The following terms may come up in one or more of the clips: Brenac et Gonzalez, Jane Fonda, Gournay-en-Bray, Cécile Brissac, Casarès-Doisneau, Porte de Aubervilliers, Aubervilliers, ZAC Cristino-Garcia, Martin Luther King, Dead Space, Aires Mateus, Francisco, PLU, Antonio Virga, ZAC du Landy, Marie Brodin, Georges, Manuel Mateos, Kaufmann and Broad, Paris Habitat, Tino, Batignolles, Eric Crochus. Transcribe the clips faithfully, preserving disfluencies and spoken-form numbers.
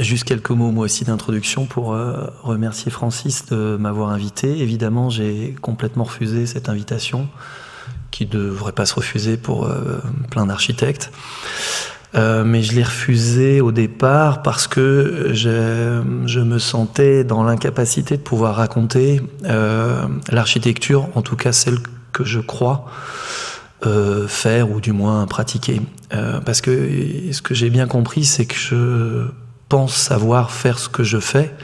Juste quelques mots moi aussi d'introduction pour euh, remercier Francis de m'avoir invité. Évidemment, j'ai complètement refusé cette invitation, qui ne devrait pas se refuser pour euh, plein d'architectes. Euh, mais je l'ai refusée au départ parce que je, je me sentais dans l'incapacité de pouvoir raconter euh, l'architecture, en tout cas celle que je crois euh, faire ou du moins pratiquer. Euh, parce que ce que j'ai bien compris, c'est que je pense savoir faire ce que je fais,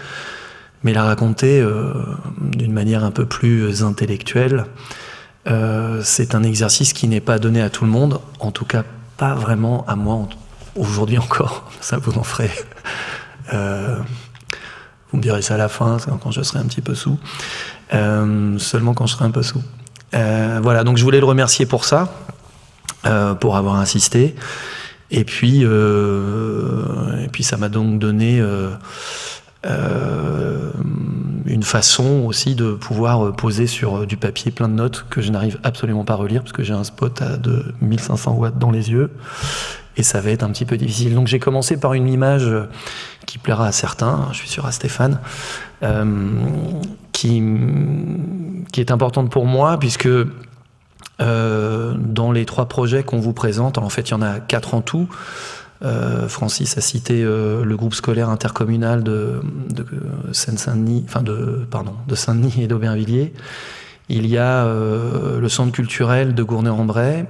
mais la raconter euh, d'une manière un peu plus intellectuelle. Euh, c'est un exercice qui n'est pas donné à tout le monde, en tout cas pas vraiment à moi aujourd'hui encore, ça vous en ferait euh, vous me direz ça à la fin quand je serai un petit peu sous, euh, seulement quand je serai un peu sous, euh, voilà. Donc je voulais le remercier pour ça, euh, pour avoir insisté, et puis euh, et puis ça m'a donc donné euh, euh, une façon aussi de pouvoir poser sur du papier plein de notes que je n'arrive absolument pas à relire parce que j'ai un spot à de mille cinq cents watts dans les yeux et ça va être un petit peu difficile. Donc j'ai commencé par une image qui plaira à certains, je suis sûr à Stéphane, euh, qui, qui est importante pour moi puisque euh, dans les trois projets qu'on vous présente, en fait il y en a quatre en tout. Euh, Francis a cité euh, le groupe scolaire intercommunal de, de Seine-Saint-Denis, enfin de, pardon, de Saint-Denis et d'Aubervilliers. Il y a euh, le centre culturel de Gournay-en-Bray.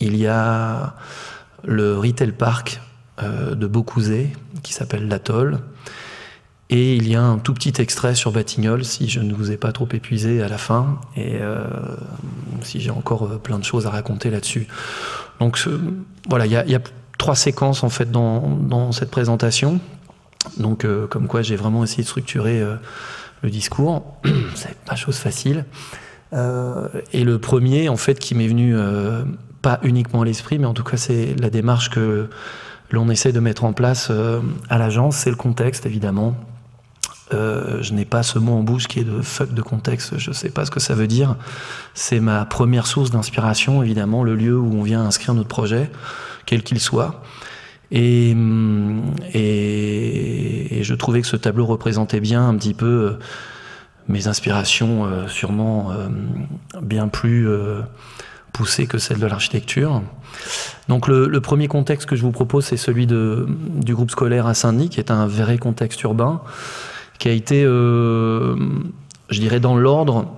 Il y a le retail park euh, de Beaucouzé qui s'appelle l'Atoll. Et il y a un tout petit extrait sur Batignolles, si je ne vous ai pas trop épuisé à la fin, et euh, si j'ai encore euh, plein de choses à raconter là-dessus. Donc euh, voilà, il y a, y a trois séquences en fait dans, dans cette présentation, donc euh, comme quoi j'ai vraiment essayé de structurer euh, le discours, c'est pas chose facile, euh, et le premier en fait qui m'est venu euh, pas uniquement à l'esprit mais en tout cas c'est la démarche que l'on essaie de mettre en place euh, à l'agence, c'est le contexte évidemment. Euh, je n'ai pas ce mot en bouche qui est de fuck de contexte, je sais pas ce que ça veut dire, c'est ma première source d'inspiration évidemment, le lieu où on vient inscrire notre projet quel qu'il soit, et, et, et je trouvais que ce tableau représentait bien un petit peu euh, mes inspirations euh, sûrement euh, bien plus euh, poussées que celles de l'architecture. Donc le, le premier contexte que je vous propose, c'est celui de, du groupe scolaire à Saint-Denis, qui est un vrai contexte urbain, qui a été, euh, je dirais dans l'ordre,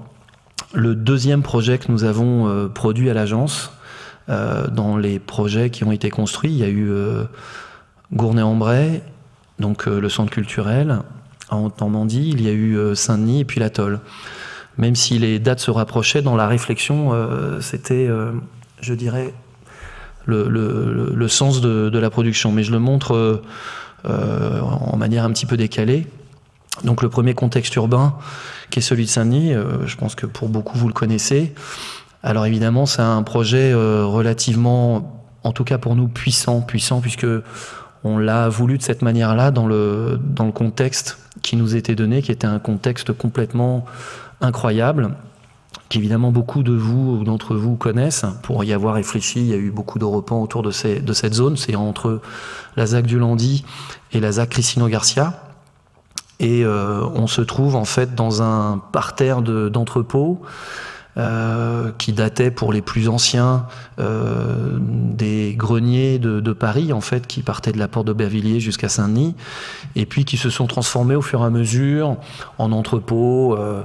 le deuxième projet que nous avons euh, produit à l'agence. Euh, dans les projets qui ont été construits, il y a eu euh, Gournay-en-Bray, donc euh, le centre culturel, en Haute-Normandie, il y a eu euh, Saint-Denis et puis l'Atoll. Même si les dates se rapprochaient, dans la réflexion, euh, c'était, euh, je dirais, le, le, le sens de, de la production. Mais je le montre euh, euh, en manière un petit peu décalée. Donc le premier contexte urbain, qui est celui de Saint-Denis, euh, je pense que pour beaucoup vous le connaissez. Alors évidemment, c'est un projet relativement, en tout cas pour nous, puissant, puissant puisque on l'a voulu de cette manière-là dans le, dans le contexte qui nous était donné, qui était un contexte complètement incroyable, qu'évidemment beaucoup de vous ou d'entre vous connaissent. Pour y avoir réfléchi, il y a eu beaucoup de repens autour de, ces, de cette zone. C'est entre la ZAC du Landy et la ZAC Cristino-Garcia. Et euh, on se trouve en fait dans un parterre d'entrepôts. De, Euh, qui datait pour les plus anciens euh, des greniers de, de Paris en fait, qui partaient de la Porte de Aubervilliers jusqu'à Saint-Denis et puis qui se sont transformés au fur et à mesure en entrepôts euh,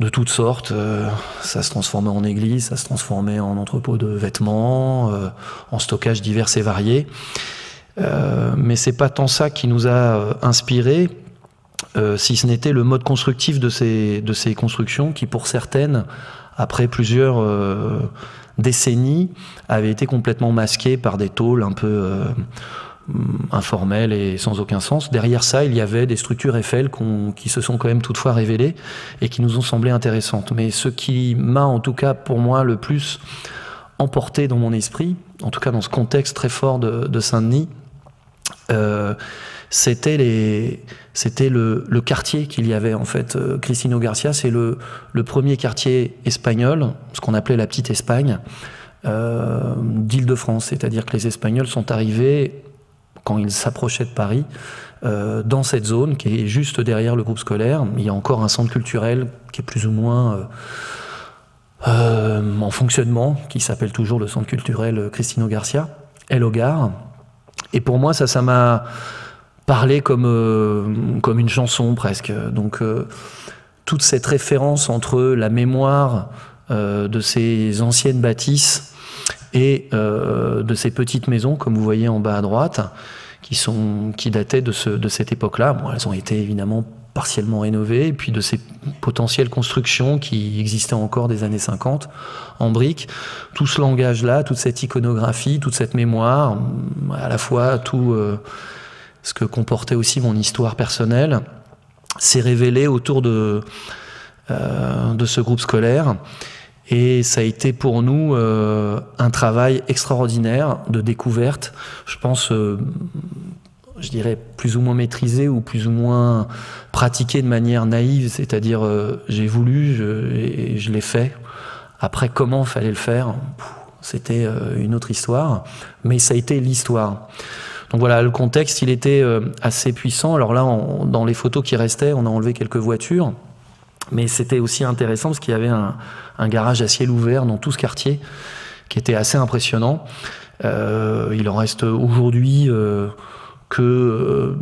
de toutes sortes, euh, ça se transformait en église, ça se transformait en entrepôts de vêtements, euh, en stockage divers et variés, euh, mais c'est pas tant ça qui nous a inspirés. Euh, si ce n'était le mode constructif de ces, de ces constructions qui, pour certaines, après plusieurs euh, décennies, avaient été complètement masquées par des tôles un peu euh, informelles et sans aucun sens. Derrière ça, il y avait des structures Eiffel qu'on, qui se sont quand même toutefois révélées et qui nous ont semblé intéressantes. Mais ce qui m'a, en tout cas pour moi, le plus emporté dans mon esprit, en tout cas dans ce contexte très fort de, de Saint-Denis, euh, c'était le, le quartier qu'il y avait en fait. Cristino Garcia, c'est le, le premier quartier espagnol, ce qu'on appelait la Petite Espagne, euh, d'Île-de-France. C'est-à-dire que les Espagnols sont arrivés quand ils s'approchaient de Paris, euh, dans cette zone qui est juste derrière le groupe scolaire. Il y a encore un centre culturel qui est plus ou moins euh, euh, en fonctionnement, qui s'appelle toujours le centre culturel Cristino Garcia, El Hogar. Et pour moi, ça, ça m'a parlé comme, euh, comme une chanson presque. Donc euh, toute cette référence entre la mémoire euh, de ces anciennes bâtisses et euh, de ces petites maisons, comme vous voyez en bas à droite, qui, sont, qui dataient de, ce, de cette époque-là. Bon, elles ont été évidemment partiellement rénovées, et puis de ces potentielles constructions qui existaient encore des années cinquante, en briques. Tout ce langage-là, toute cette iconographie, toute cette mémoire, à la fois tout euh, ce que comportait aussi mon histoire personnelle, s'est révélé autour de, euh, de ce groupe scolaire. Et ça a été pour nous euh, un travail extraordinaire de découverte, je pense, euh, je dirais plus ou moins maîtrisé ou plus ou moins pratiqué de manière naïve, c'est-à-dire euh, j'ai voulu je, et je l'ai fait. Après, comment fallait le faire, c'était euh, une autre histoire, mais ça a été l'histoire. Donc voilà, le contexte, il était euh, assez puissant. Alors là, on, dans les photos qui restaient, on a enlevé quelques voitures. Mais c'était aussi intéressant parce qu'il y avait un, un garage à ciel ouvert dans tout ce quartier qui était assez impressionnant. Euh, il en reste aujourd'hui euh, que, euh,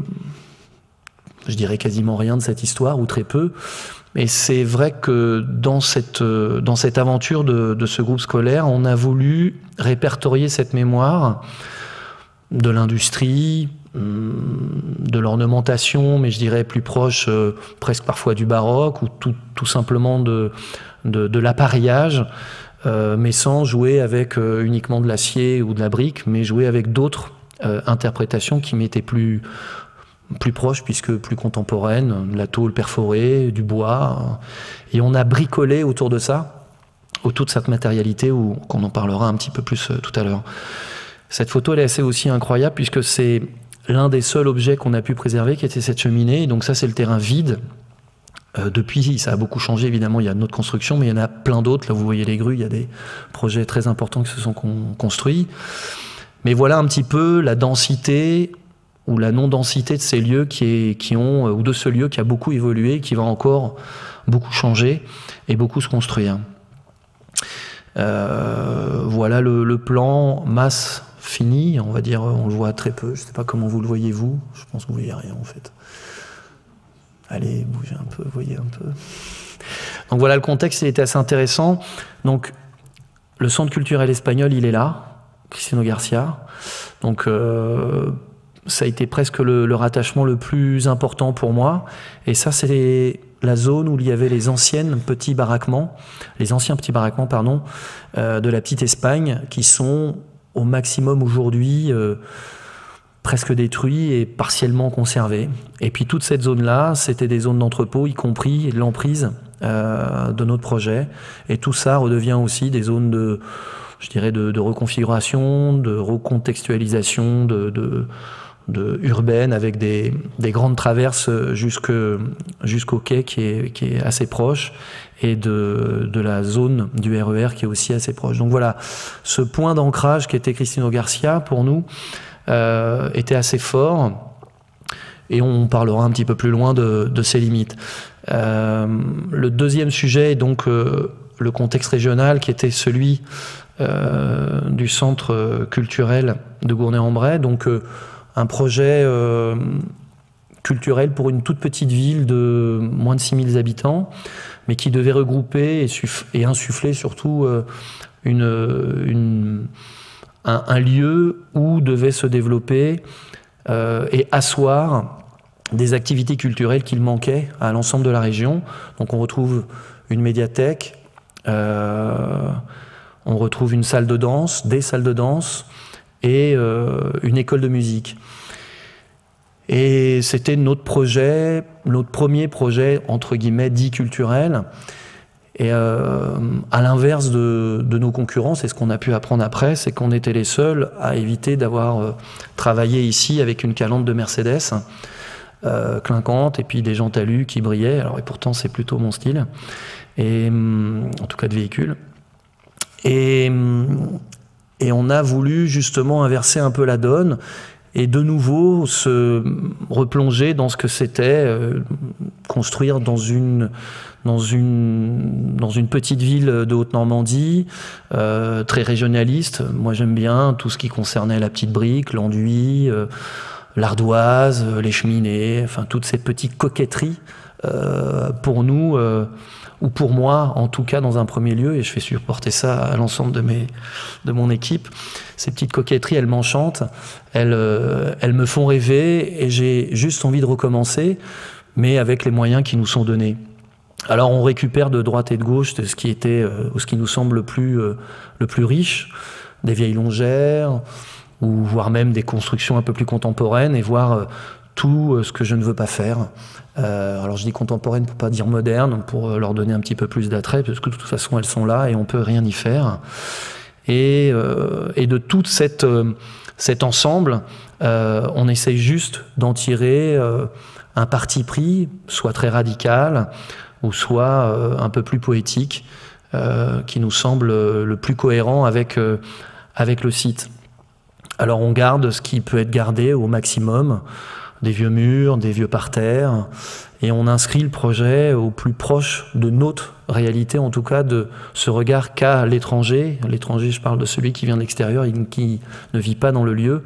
je dirais quasiment rien de cette histoire, ou très peu. Et c'est vrai que dans cette, dans cette aventure de, de ce groupe scolaire, on a voulu répertorier cette mémoire de l'industrie, de l'ornementation, mais je dirais plus proche euh, presque parfois du baroque, ou tout, tout simplement de, de, de l'appareillage, euh, mais sans jouer avec euh, uniquement de l'acier ou de la brique, mais jouer avec d'autres euh, interprétations qui m'étaient plus, plus proches, puisque plus contemporaines, de la tôle perforée, du bois. Et on a bricolé autour de ça, autour de cette matérialité, où qu'on en parlera un petit peu plus euh, tout à l'heure. Cette photo, elle est assez aussi incroyable, puisque c'est l'un des seuls objets qu'on a pu préserver, qui était cette cheminée. Et donc ça, c'est le terrain vide. Euh, depuis, ça a beaucoup changé, évidemment. Il y a notre construction, mais il y en a plein d'autres. Là, vous voyez les grues, il y a des projets très importants qui se sont con construits. Mais voilà un petit peu la densité ou la non-densité de ces lieux qui, est, qui ont, ou de ce lieu qui a beaucoup évolué, qui va encore beaucoup changer et beaucoup se construire. Euh, voilà le, le plan masse fini, on va dire, on le voit très peu. Je ne sais pas comment vous le voyez, vous. Je pense que vous ne voyez rien, en fait. Allez, bougez un peu, voyez un peu. Donc voilà, le contexte, il était assez intéressant. Donc, le centre culturel espagnol, il est là, Cristino Garcia. Donc, euh, ça a été presque le, le rattachement le plus important pour moi. Et ça, c'est la zone où il y avait les anciennes petits baraquements, les anciens petits baraquements, pardon, euh, de la petite Espagne, qui sont au maximum aujourd'hui euh, presque détruit et partiellement conservé. Et puis toute cette zone-là, c'était des zones d'entrepôt, y compris l'emprise euh, de notre projet. Et tout ça redevient aussi des zones de, je dirais, de, de reconfiguration, de recontextualisation, de, de, de urbaine, avec des, des grandes traverses jusqu'au jusqu'au quai qui est, qui est assez proche, et de, de la zone du R E R qui est aussi assez proche. Donc voilà, ce point d'ancrage qui était Cristino Garcia, pour nous, euh, était assez fort, et on parlera un petit peu plus loin de, de ses limites. Euh, le deuxième sujet est donc euh, le contexte régional, qui était celui euh, du centre culturel de Gournay-en-Bray, donc euh, un projet euh, culturel pour une toute petite ville de moins de six mille habitants, mais qui devait regrouper et, et insuffler surtout euh, une, une, un, un lieu où devait se développer euh, et asseoir des activités culturelles qu'il manquait à l'ensemble de la région. Donc on retrouve une médiathèque, euh, on retrouve une salle de danse, des salles de danse, et euh, une école de musique. Et c'était notre projet, notre premier projet, entre guillemets, dit culturel. Et euh, à l'inverse de, de nos concurrents, c'est ce qu'on a pu apprendre après, c'est qu'on était les seuls à éviter d'avoir euh, travaillé ici avec une calandre de Mercedes, euh, clinquante, et puis des gens talus qui brillaient. Alors, et pourtant, c'est plutôt mon style, et, euh, en tout cas de véhicule. Et... Euh, Et on a voulu justement inverser un peu la donne et de nouveau se replonger dans ce que c'était euh, construire dans une, dans, une, dans une petite ville de Haute-Normandie, euh, très régionaliste. Moi j'aime bien tout ce qui concernait la petite brique, l'enduit, euh, l'ardoise, les cheminées, enfin toutes ces petites coquetteries euh, pour nous, euh, ou pour moi en tout cas dans un premier lieu, et je fais supporter ça à l'ensemble de, de mon équipe. Ces petites coquetteries, elles m'enchantent, elles, euh, elles me font rêver, et j'ai juste envie de recommencer, mais avec les moyens qui nous sont donnés. Alors on récupère de droite et de gauche de ce qui était, euh, ce qui nous semble le plus, euh, le plus riche, des vieilles longères, ou voire même des constructions un peu plus contemporaines, et voir euh, tout euh, ce que je ne veux pas faire. Euh, alors je dis contemporaine pour pas dire moderne, pour euh, leur donner un petit peu plus d'attrait, parce que de toute façon elles sont là et on peut rien y faire. Et, euh, et de tout cette, euh, cet ensemble, euh, on essaye juste d'en tirer euh, un parti pris, soit très radical, ou soit euh, un peu plus poétique, euh, qui nous semble euh, le plus cohérent avec, euh, avec le site. Alors on garde ce qui peut être gardé au maximum, des vieux murs, des vieux parterres, et on inscrit le projet au plus proche de notre réalité, en tout cas de ce regard qu'a l'étranger. L'étranger, je parle de celui qui vient de l'extérieur et qui ne vit pas dans le lieu,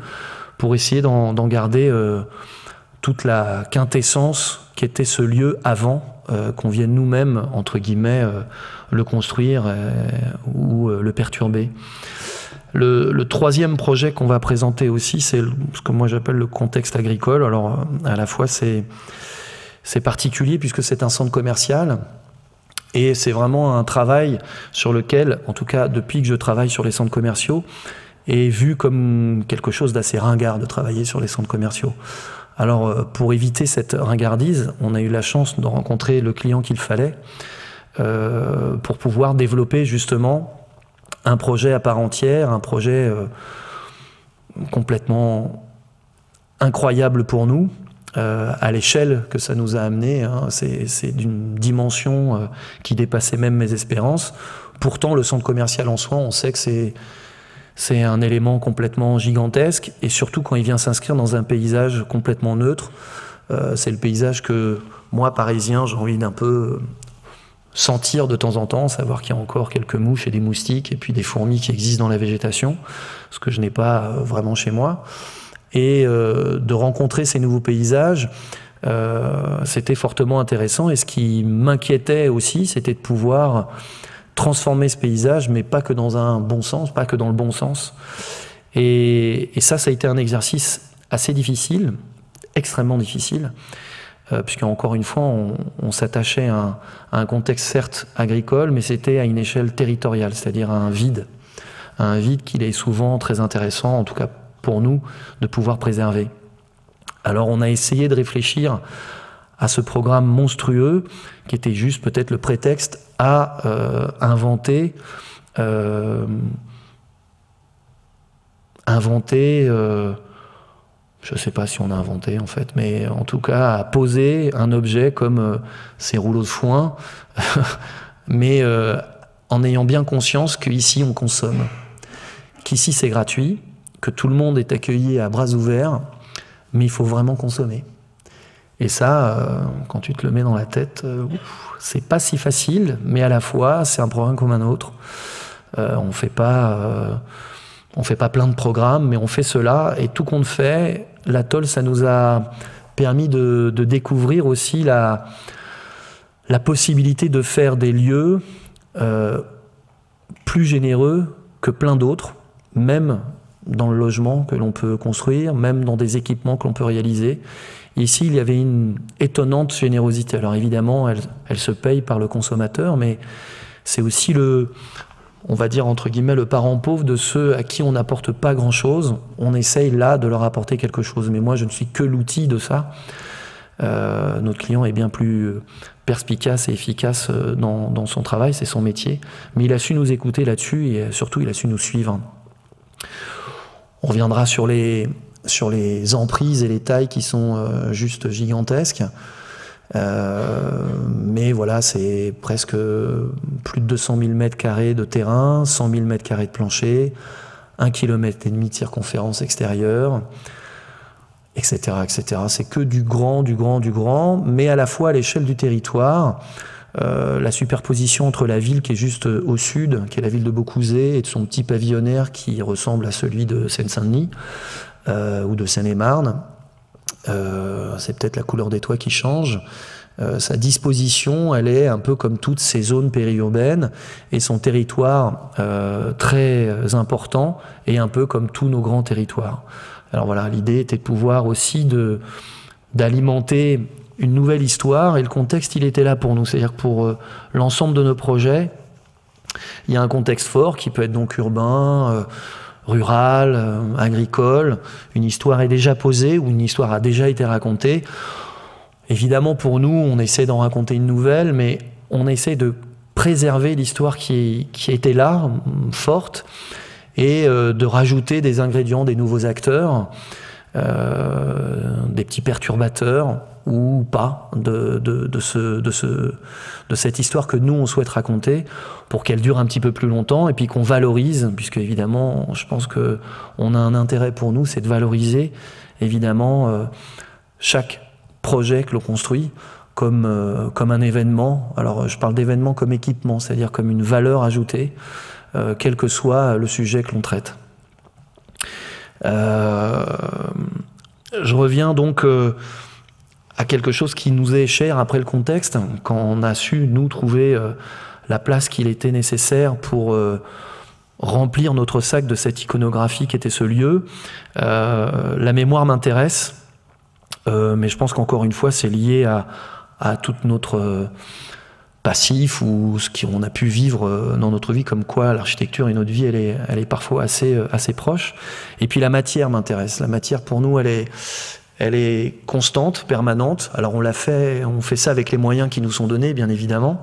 pour essayer d'en garder euh, toute la quintessence qu'était ce lieu avant euh, qu'on vienne nous-mêmes, entre guillemets, euh, le construire euh, ou euh, le perturber. Le, le troisième projet qu'on va présenter aussi, c'est ce que moi j'appelle le contexte agricole. Alors à la fois c'est c'est particulier puisque c'est un centre commercial, et c'est vraiment un travail sur lequel, en tout cas depuis que je travaille sur les centres commerciaux, est vu comme quelque chose d'assez ringard de travailler sur les centres commerciaux. Alors pour éviter cette ringardise, on a eu la chance de rencontrer le client qu'il fallait euh, pour pouvoir développer justement un projet à part entière, un projet euh, complètement incroyable pour nous, euh, à l'échelle que ça nous a amené, hein, c'est d'une dimension euh, qui dépassait même mes espérances. Pourtant, le centre commercial en soi, on sait que c'est c'est un élément complètement gigantesque, et surtout quand il vient s'inscrire dans un paysage complètement neutre. Euh, c'est le paysage que moi, parisien, j'ai envie d'un peu... Euh, sentir de temps en temps, savoir qu'il y a encore quelques mouches et des moustiques et puis des fourmis qui existent dans la végétation, ce que je n'ai pas vraiment chez moi. Et euh, de rencontrer ces nouveaux paysages, euh, c'était fortement intéressant. Et ce qui m'inquiétait aussi, c'était de pouvoir transformer ce paysage, mais pas que dans un bon sens, pas que dans le bon sens. Et, et ça, ça a été un exercice assez difficile, extrêmement difficile, puisque encore une fois, on, on s'attachait à, à un contexte certes agricole, mais c'était à une échelle territoriale, c'est-à-dire à un vide, à un vide qu'il est souvent très intéressant, en tout cas pour nous, de pouvoir préserver. Alors on a essayé de réfléchir à ce programme monstrueux, qui était juste peut-être le prétexte à euh, inventer, euh, inventer... Euh, je ne sais pas si on a inventé en fait, mais en tout cas à poser un objet comme euh, ces rouleaux de foin, mais euh, en ayant bien conscience qu'ici on consomme, qu'ici c'est gratuit, que tout le monde est accueilli à bras ouverts, mais il faut vraiment consommer. Et ça, euh, quand tu te le mets dans la tête, euh, c'est pas si facile, mais à la fois c'est un programme comme un autre. Euh, on ne fait pas... Euh, On ne fait pas plein de programmes, mais on fait cela, et tout qu'on fait, l'atoll, ça nous a permis de, de découvrir aussi la, la possibilité de faire des lieux euh, plus généreux que plein d'autres, même dans le logement que l'on peut construire, même dans des équipements que l'on peut réaliser. Et ici, il y avait une étonnante générosité. Alors évidemment, elle, elle se paye par le consommateur, mais c'est aussi le... on va dire entre guillemets le parent pauvre de ceux à qui on n'apporte pas grand chose. On essaye là de leur apporter quelque chose, mais moi je ne suis que l'outil de ça. Euh, notre client est bien plus perspicace et efficace dans, dans son travail, c'est son métier, mais il a su nous écouter là-dessus, et surtout il a su nous suivre. On reviendra sur les, sur les emprises et les tailles qui sont juste gigantesques. Euh, mais voilà, c'est presque plus de deux cent mille mètres carrés de terrain, cent mille mètres carrés de plancher, un kilomètre et demi de circonférence extérieure, et cetera, et cetera. C'est que du grand, du grand, du grand, mais à la fois à l'échelle du territoire. Euh, la superposition entre la ville qui est juste au sud, qui est la ville de Beaucouzé, et de son petit pavillonnaire qui ressemble à celui de Seine-Saint-Denis euh, ou de Seine-et-Marne. Euh, c'est peut-être la couleur des toits qui change. Euh, sa disposition, elle est un peu comme toutes ces zones périurbaines, et son territoire euh, très important est un peu comme tous nos grands territoires. Alors voilà, l'idée était de pouvoir aussi de, d'alimenter une nouvelle histoire, et le contexte, il était là pour nous. C'est-à-dire que pour euh, l'ensemble de nos projets, il y a un contexte fort qui peut être donc urbain, euh, rural, euh, agricole. Une histoire est déjà posée ou une histoire a déjà été racontée. Évidemment, pour nous, on essaie d'en raconter une nouvelle, mais on essaie de préserver l'histoire qui, qui était là, forte, et euh, de rajouter des ingrédients, des nouveaux acteurs, euh, des petits perturbateurs, ou pas, de, de, de, ce, de, ce, de cette histoire que nous, on souhaite raconter, pour qu'elle dure un petit peu plus longtemps, et puis qu'on valorise, puisque évidemment, je pense qu'on a un intérêt pour nous, c'est de valoriser, évidemment, euh, chaque projet que l'on construit comme, euh, comme un événement. Alors je parle d'événement comme équipement, c'est-à-dire comme une valeur ajoutée, euh, quel que soit le sujet que l'on traite. Euh, je reviens donc euh, à quelque chose qui nous est cher après le contexte, quand on a su, nous, trouver euh, la place qu'il était nécessaire pour euh, remplir notre sac de cette iconographie qu'était ce lieu. Euh, la mémoire m'intéresse. Euh, mais je pense qu'encore une fois, c'est lié à, à tout notre euh, passif ou ce qu'on a pu vivre euh, dans notre vie, comme quoi l'architecture et notre vie, elle est, elle est parfois assez, euh, assez proche. Et puis la matière m'intéresse. La matière, pour nous, elle est, elle est constante, permanente. Alors on l'a fait, on fait ça avec les moyens qui nous sont donnés, bien évidemment.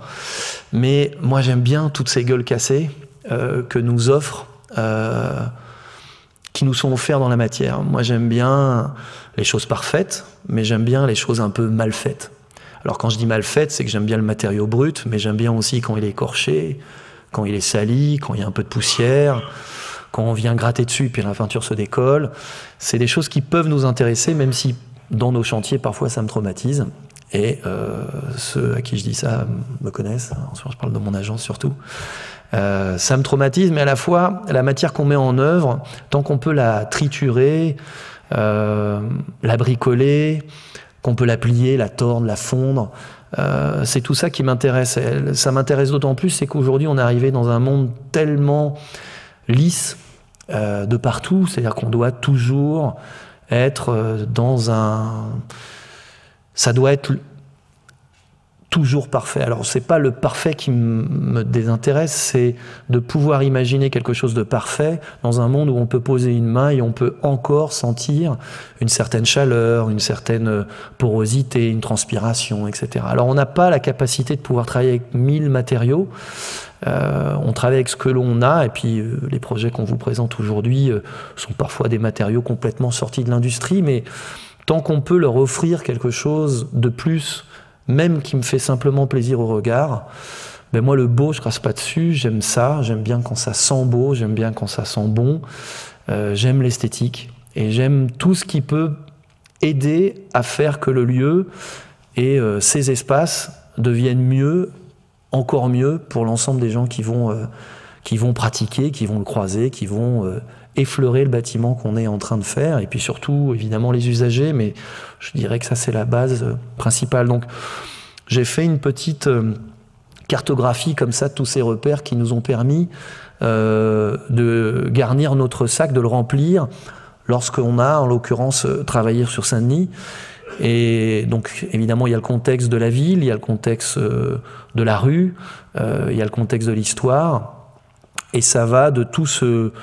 Mais moi, j'aime bien toutes ces gueules cassées euh, que nous offrent... Euh, qui nous sont offerts dans la matière. Moi, j'aime bien les choses parfaites, mais j'aime bien les choses un peu mal faites. Alors, quand je dis mal faites, c'est que j'aime bien le matériau brut, mais j'aime bien aussi quand il est écorché, quand il est sali, quand il y a un peu de poussière, quand on vient gratter dessus, puis la peinture se décolle. C'est des choses qui peuvent nous intéresser, même si, dans nos chantiers, parfois, ça me traumatise. Et euh, ceux à qui je dis ça me connaissent. En ce moment, je parle de mon agence, surtout. Euh, ça me traumatise, mais à la fois, la matière qu'on met en œuvre, tant qu'on peut la triturer, euh, la bricoler, qu'on peut la plier, la tordre, la fondre, euh, c'est tout ça qui m'intéresse. Ça m'intéresse d'autant plus, c'est qu'aujourd'hui, on est arrivé dans un monde tellement lisse euh, de partout, c'est-à-dire qu'on doit toujours être dans un... Ça doit être... toujours parfait. Alors, c'est pas le parfait qui me désintéresse, c'est de pouvoir imaginer quelque chose de parfait dans un monde où on peut poser une main et on peut encore sentir une certaine chaleur, une certaine porosité, une transpiration, et cetera. Alors, on n'a pas la capacité de pouvoir travailler avec mille matériaux. Euh, on travaille avec ce que l'on a, et puis euh, les projets qu'on vous présente aujourd'hui euh, sont parfois des matériaux complètement sortis de l'industrie, mais tant qu'on peut leur offrir quelque chose de plus, même qui me fait simplement plaisir au regard, ben moi le beau, je crache pas dessus, j'aime ça, j'aime bien quand ça sent beau, j'aime bien quand ça sent bon, euh, j'aime l'esthétique, et j'aime tout ce qui peut aider à faire que le lieu et euh, ses espaces deviennent mieux, encore mieux, pour l'ensemble des gens qui vont, euh, qui vont pratiquer, qui vont le croiser, qui vont... Euh, effleurer le bâtiment qu'on est en train de faire, et puis surtout, évidemment, les usagers, mais je dirais que ça, c'est la base euh, principale. Donc, j'ai fait une petite euh, cartographie comme ça de tous ces repères qui nous ont permis euh, de garnir notre sac, de le remplir, lorsqu'on a, en l'occurrence, travaillé sur Saint-Denis. Et donc, évidemment, il y a le contexte de la ville, il y a le contexte euh, de la rue, euh, il y a le contexte de l'histoire, et ça va de tout ce...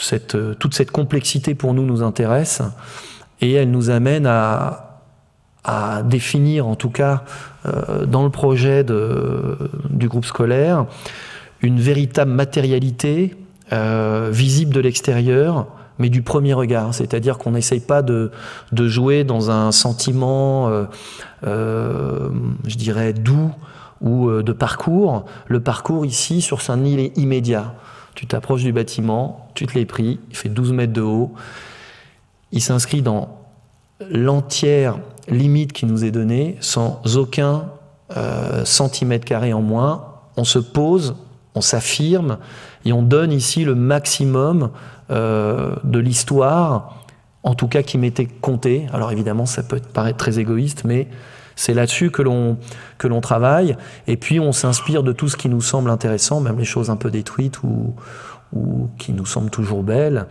Cette, toute cette complexité pour nous nous intéresse, et elle nous amène à, à définir, en tout cas euh, dans le projet de, du groupe scolaire, une véritable matérialité euh, visible de l'extérieur, mais du premier regard. C'est-à-dire qu'on n'essaye pas de, de jouer dans un sentiment, euh, euh, je dirais, doux ou euh, de parcours. Le parcours ici, sur Saint-Denis, il est immédiat. Tu t'approches du bâtiment, tu te l'es pris, il fait douze mètres de haut, il s'inscrit dans l'entière limite qui nous est donnée, sans aucun euh, centimètre carré en moins, on se pose, on s'affirme, et on donne ici le maximum euh, de l'histoire, en tout cas qui m'était contée. Alors évidemment, ça peut paraître très égoïste, mais c'est là-dessus que l'on que l'on travaille, et puis on s'inspire de tout ce qui nous semble intéressant, même les choses un peu détruites ou, ou qui nous semblent toujours belles,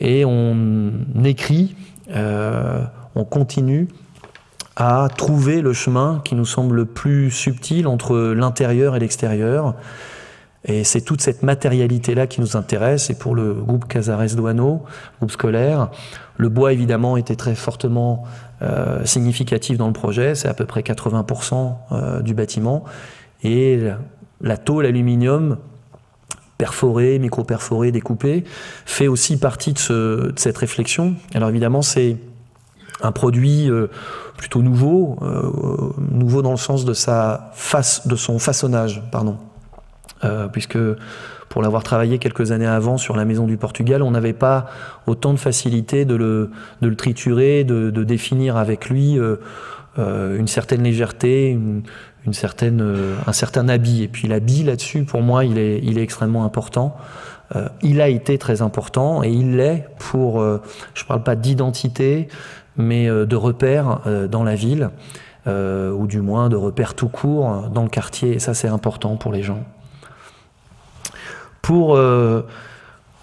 et on écrit, euh, on continue à trouver le chemin qui nous semble le plus subtil entre l'intérieur et l'extérieur. Et c'est toute cette matérialité-là qui nous intéresse. Et pour le groupe Casarès-Doisneau, groupe scolaire, le bois évidemment était très fortement euh, significatif dans le projet. C'est à peu près quatre-vingts pour cent euh, du bâtiment. Et la, la tôle aluminium perforée, micro-perforée, découpée, fait aussi partie de, ce, de cette réflexion. Alors évidemment, c'est un produit euh, plutôt nouveau, euh, nouveau dans le sens de sa face, de son façonnage, pardon. Euh, puisque pour l'avoir travaillé quelques années avant sur la maison du Portugal, on n'avait pas autant de facilité de le, de le triturer, de, de définir avec lui euh, euh, une certaine légèreté, une, une certaine, euh, un certain habit. Et puis l'habit là-dessus, pour moi, il est, il est extrêmement important. Euh, il a été très important et il l'est pour, euh, je ne parle pas d'identité, mais euh, de repères euh, dans la ville, euh, ou du moins de repères tout court dans le quartier. Et ça, c'est important pour les gens. Pour euh,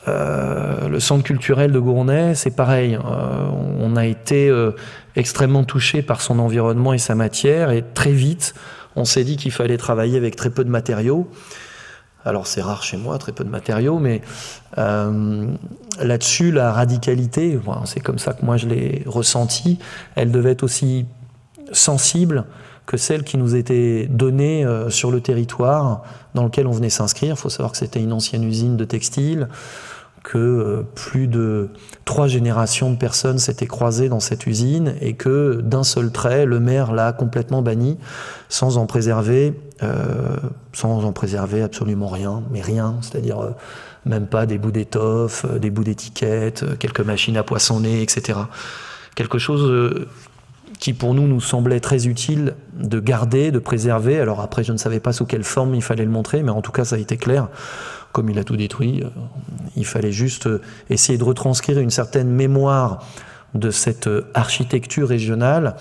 euh, le centre culturel de Gournay, c'est pareil. Euh, on a été euh, extrêmement touché par son environnement et sa matière, et très vite, on s'est dit qu'il fallait travailler avec très peu de matériaux. Alors c'est rare chez moi, très peu de matériaux, mais euh, là-dessus, la radicalité, c'est comme ça que moi je l'ai ressentie, elle devait être aussi sensible que celle qui nous était donnée euh, sur le territoire dans lequel on venait s'inscrire. Il faut savoir que c'était une ancienne usine de textile, que euh, plus de trois générations de personnes s'étaient croisées dans cette usine et que d'un seul trait, le maire l'a complètement banni sans en préserver, euh, sans en préserver absolument rien, mais rien, c'est-à-dire euh, même pas des bouts d'étoffe, euh, des bouts d'étiquette, euh, quelques machines à poinçonner, et cetera. Quelque chose... Euh, qui pour nous nous semblait très utile de garder, de préserver. Alors après, je ne savais pas sous quelle forme il fallait le montrer, mais en tout cas, ça a été clair. Comme il a tout détruit, il fallait juste essayer de retranscrire une certaine mémoire de cette architecture régionale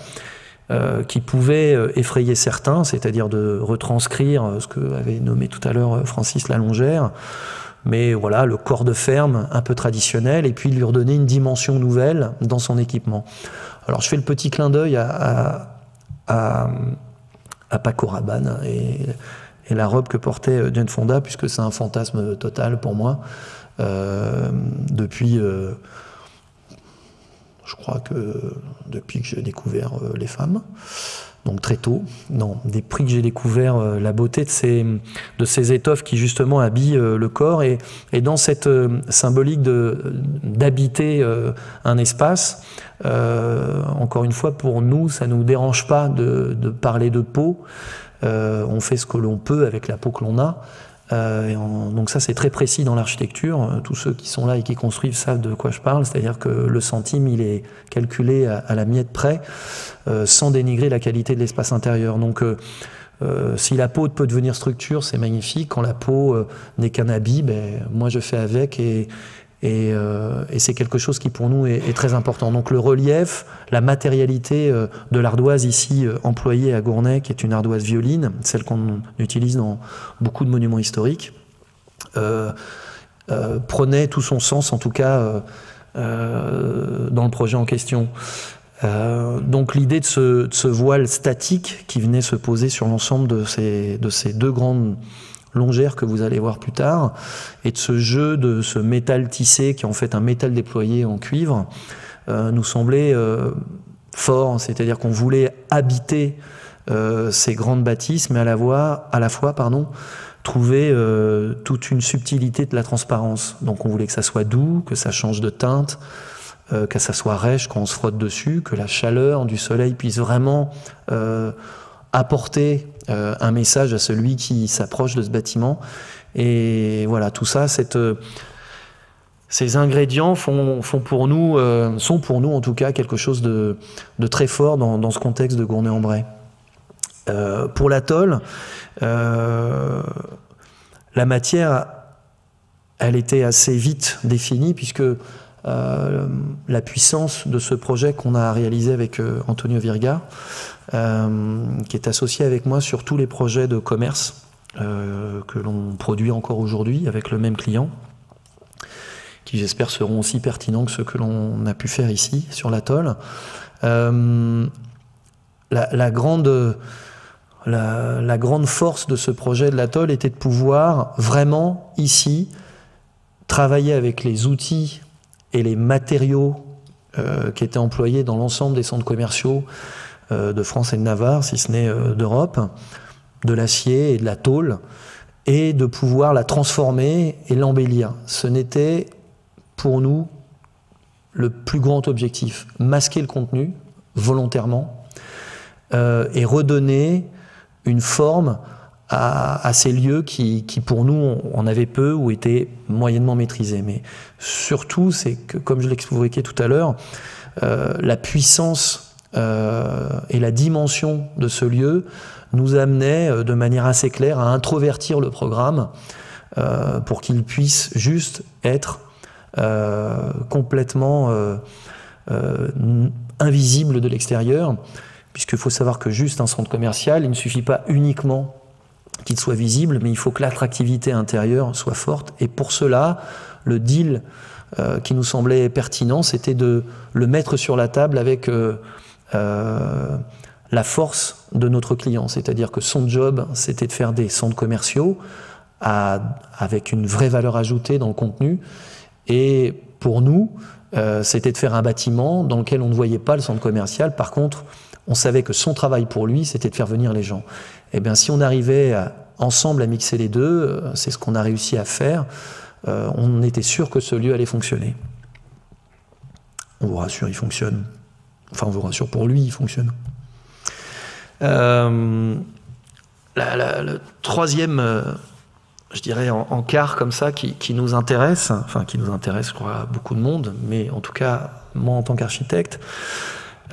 euh, qui pouvait effrayer certains, c'est-à-dire de retranscrire ce que avait nommé tout à l'heure Francis Lalongère, mais voilà, le corps de ferme un peu traditionnel, et puis lui redonner une dimension nouvelle dans son équipement. Alors je fais le petit clin d'œil à, à, à Paco Rabanne et, et la robe que portait Jane Fonda, puisque c'est un fantasme total pour moi. Euh, depuis, euh, je crois que depuis que j'ai découvert euh, les femmes, donc très tôt, non, depuis que j'ai découvert euh, la beauté de ces, de ces étoffes qui justement habillent euh, le corps, et, et dans cette euh, symbolique d'habiter euh, un espace, Euh, encore une fois, pour nous, ça ne nous dérange pas de, de parler de peau. Euh, on fait ce que l'on peut avec la peau que l'on a. Euh, et on, donc ça, c'est très précis dans l'architecture. Tous ceux qui sont là et qui construisent savent de quoi je parle. C'est-à-dire que le centime, il est calculé à, à la miette près, euh, sans dénigrer la qualité de l'espace intérieur. Donc, euh, euh, si la peau peut devenir structure, c'est magnifique. Quand la peau euh, n'est qu'un habit, ben, moi, je fais avec et... Et, euh, et c'est quelque chose qui, pour nous, est, est très important. Donc le relief, la matérialité euh, de l'ardoise ici euh, employée à Gournay, qui est une ardoise violine, celle qu'on utilise dans beaucoup de monuments historiques, euh, euh, prenait tout son sens, en tout cas, euh, euh, dans le projet en question. Euh, donc l'idée de ce, de ce voile statique qui venait se poser sur l'ensemble de ces, de ces deux grandes... longère que vous allez voir plus tard, et de ce jeu de ce métal tissé qui est en fait un métal déployé en cuivre, euh, nous semblait euh, fort, c'est-à-dire qu'on voulait habiter euh, ces grandes bâtisses, mais à la, voie, à la fois pardon, trouver euh, toute une subtilité de la transparence. Donc on voulait que ça soit doux, que ça change de teinte, euh, que ça soit rêche quand on se frotte dessus, que la chaleur du soleil puisse vraiment euh, apporter Euh, un message à celui qui s'approche de ce bâtiment. Et voilà, tout ça, cette, ces ingrédients font, font pour nous, euh, sont pour nous en tout cas quelque chose de, de très fort dans, dans ce contexte de Gournay-en-Bray. Euh, pour l'atoll, euh, la matière, elle était assez vite définie puisque euh, la puissance de ce projet qu'on a réalisé avec euh, Antonio Virga, euh, qui est associé avec moi sur tous les projets de commerce euh, que l'on produit encore aujourd'hui avec le même client, qui j'espère seront aussi pertinents que ceux que l'on a pu faire ici sur l'atoll. Euh, la, la grande... La, la grande force de ce projet de l'atoll était de pouvoir vraiment ici travailler avec les outils et les matériaux euh, qui étaient employés dans l'ensemble des centres commerciaux euh, de France et de Navarre, si ce n'est euh, d'Europe, de l'acier et de la tôle, et de pouvoir la transformer et l'embellir. Ce n'était pour nous le plus grand objectif, masquer le contenu volontairement euh, et redonner une forme à, à ces lieux qui, qui pour nous en avaient peu ou étaient moyennement maîtrisés. Mais surtout, c'est que, comme je l'expliquais tout à l'heure, euh, la puissance euh, et la dimension de ce lieu nous amenaient euh, de manière assez claire à introvertir le programme euh, pour qu'il puisse juste être euh, complètement euh, euh, invisible de l'extérieur. Puisqu'il faut savoir que juste un centre commercial, il ne suffit pas uniquement qu'il soit visible, mais il faut que l'attractivité intérieure soit forte. Et pour cela, le deal euh, qui nous semblait pertinent, c'était de le mettre sur la table avec euh, euh, la force de notre client. C'est-à-dire que son job, c'était de faire des centres commerciaux à, avec une vraie valeur ajoutée dans le contenu. Et pour nous, euh, c'était de faire un bâtiment dans lequel on ne voyait pas le centre commercial. Par contre, on savait que son travail pour lui, c'était de faire venir les gens. Et bien, si on arrivait à, ensemble à mixer les deux, c'est ce qu'on a réussi à faire, euh, on était sûr que ce lieu allait fonctionner. On vous rassure, il fonctionne. Enfin, on vous rassure, pour lui, il fonctionne. Euh, la, la, le troisième, euh, je dirais, encart comme ça, qui, qui nous intéresse, enfin, qui nous intéresse, je crois, à beaucoup de monde, mais en tout cas, moi, en tant qu'architecte,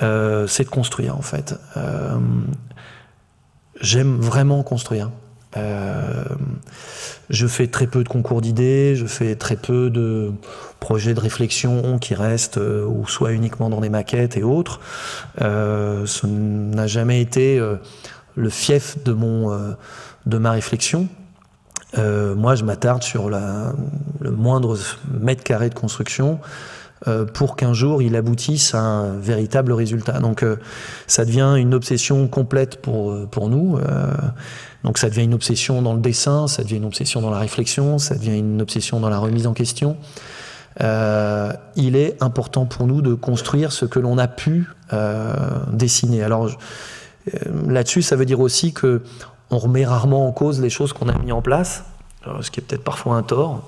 Euh, c'est de construire en fait. Euh, j'aime vraiment construire. Euh, je fais très peu de concours d'idées, je fais très peu de projets de réflexion qui restent euh, ou soit uniquement dans des maquettes et autres. Euh, ce n'a jamais été euh, le fief de, mon, euh, de ma réflexion. Euh, moi je m'attarde sur la, le moindre mètre carré de construction, pour qu'un jour il aboutisse à un véritable résultat. Donc euh, ça devient une obsession complète pour, pour nous. Euh, donc ça devient une obsession dans le dessin, ça devient une obsession dans la réflexion, ça devient une obsession dans la remise en question. Euh, il est important pour nous de construire ce que l'on a pu euh, dessiner. Alors là-dessus, ça veut dire aussi que on remet rarement en cause les choses qu'on a mises en place, ce qui est peut-être parfois un tort,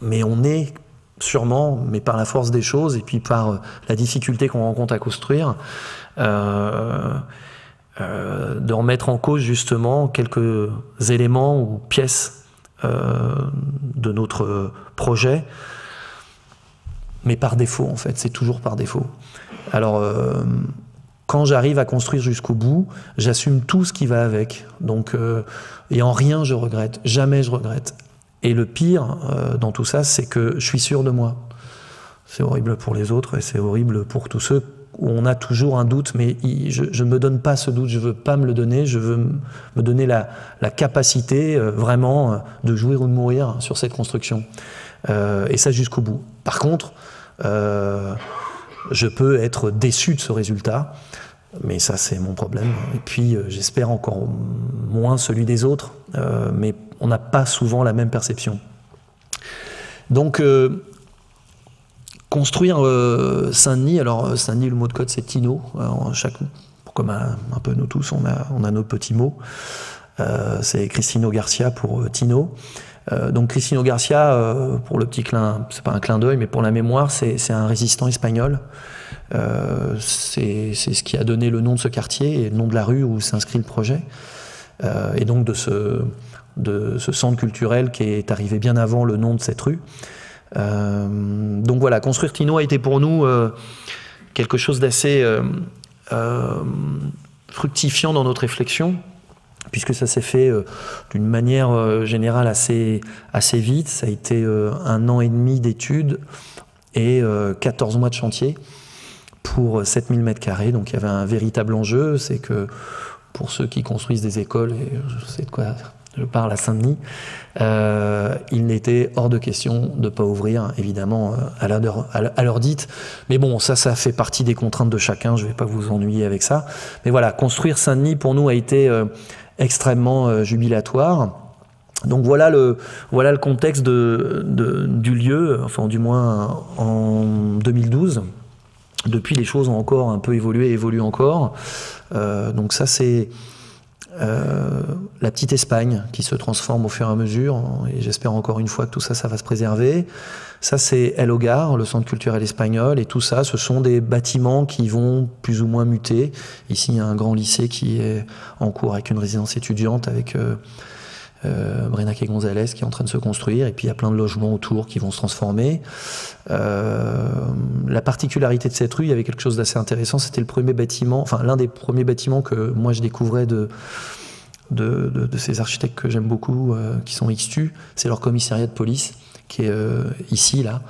mais on est sûrement, mais par la force des choses et puis par la difficulté qu'on rencontre à construire, euh, euh, de remettre en cause justement quelques éléments ou pièces euh, de notre projet, mais par défaut en fait, c'est toujours par défaut. Alors euh, quand j'arrive à construire jusqu'au bout, j'assume tout ce qui va avec, donc, euh, et en rien je regrette, jamais je regrette. Et le pire euh, dans tout ça, c'est que je suis sûr de moi. C'est horrible pour les autres et c'est horrible pour tous ceux où on a toujours un doute, mais il, je ne me donne pas ce doute, je ne veux pas me le donner, je veux me donner la, la capacité euh, vraiment de jouir ou de mourir sur cette construction. Euh, et ça jusqu'au bout. Par contre, euh, je peux être déçu de ce résultat, mais ça c'est mon problème. Et puis euh, j'espère encore moins celui des autres, euh, mais on n'a pas souvent la même perception. Donc, euh, construire euh, Saint-Denis, alors Saint-Denis, le mot de code, c'est Tino. Alors, chaque, comme un, un peu nous tous, on a, on a nos petits mots. Euh, c'est Cristino Garcia pour euh, Tino. Euh, donc, Cristino Garcia, euh, pour le petit clin, c'est pas un clin d'œil, mais pour la mémoire, c'est un résistant espagnol. Euh, c'est ce qui a donné le nom de ce quartier et le nom de la rue où s'inscrit le projet. Euh, et donc, de ce... de ce centre culturel qui est arrivé bien avant le nom de cette rue. Euh, donc voilà, construire Tino a été pour nous euh, quelque chose d'assez euh, euh, fructifiant dans notre réflexion, puisque ça s'est fait euh, d'une manière euh, générale assez, assez vite. Ça a été euh, un an et demi d'études et euh, quatorze mois de chantier pour sept mille mètres carrés. Donc il y avait un véritable enjeu, c'est que pour ceux qui construisent des écoles, et je sais de quoi je parle à Saint-Denis, euh, il n'était hors de question de ne pas ouvrir, évidemment, à l'heure, à l'heure dite. Mais bon, ça, ça fait partie des contraintes de chacun, je ne vais pas vous ennuyer avec ça. Mais voilà, construire Saint-Denis, pour nous, a été euh, extrêmement euh, jubilatoire. Donc voilà le, voilà le contexte de, de, du lieu, enfin du moins en deux mille douze. Depuis, les choses ont encore un peu évolué, évoluent encore. Euh, donc ça, c'est euh, la petite Espagne qui se transforme au fur et à mesure. Et j'espère encore une fois que tout ça, ça va se préserver. Ça, c'est El Hogar, le centre culturel espagnol. Et tout ça, ce sont des bâtiments qui vont plus ou moins muter. Ici, il y a un grand lycée qui est en cours avec une résidence étudiante, avec euh, euh, Brenac et Gonzalez qui est en train de se construire. Et puis, il y a plein de logements autour qui vont se transformer. Euh, la particularité de cette rue, il y avait quelque chose d'assez intéressant, c'était le premier bâtiment, enfin l'un des premiers bâtiments que moi je découvrais de, de, de, de ces architectes que j'aime beaucoup, euh, qui sont X T U, c'est leur commissariat de police, qui est euh, ici, là,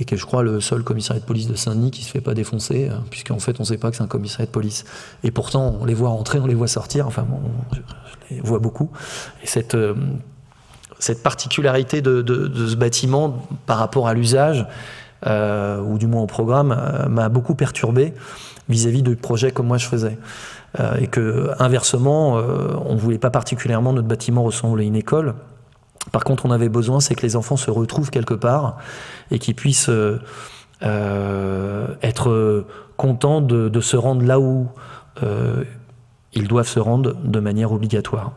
et qui est, je crois, le seul commissariat de police de Saint-Denis qui ne se fait pas défoncer, hein, puisqu'en fait, on ne sait pas que c'est un commissariat de police. Et pourtant, on les voit rentrer, on les voit sortir, enfin, bon, je, je les vois beaucoup. Et cette... Euh, cette particularité de, de, de ce bâtiment par rapport à l'usage, euh, ou du moins au programme, euh, m'a beaucoup perturbé vis-à-vis de projets comme moi je faisais. Euh, et que, inversement, euh, on ne voulait pas particulièrement notre bâtiment ressembler à une école. Par contre, on avait besoin, c'est que les enfants se retrouvent quelque part et qu'ils puissent euh, euh, être contents de, de se rendre là où euh, ils doivent se rendre de manière obligatoire.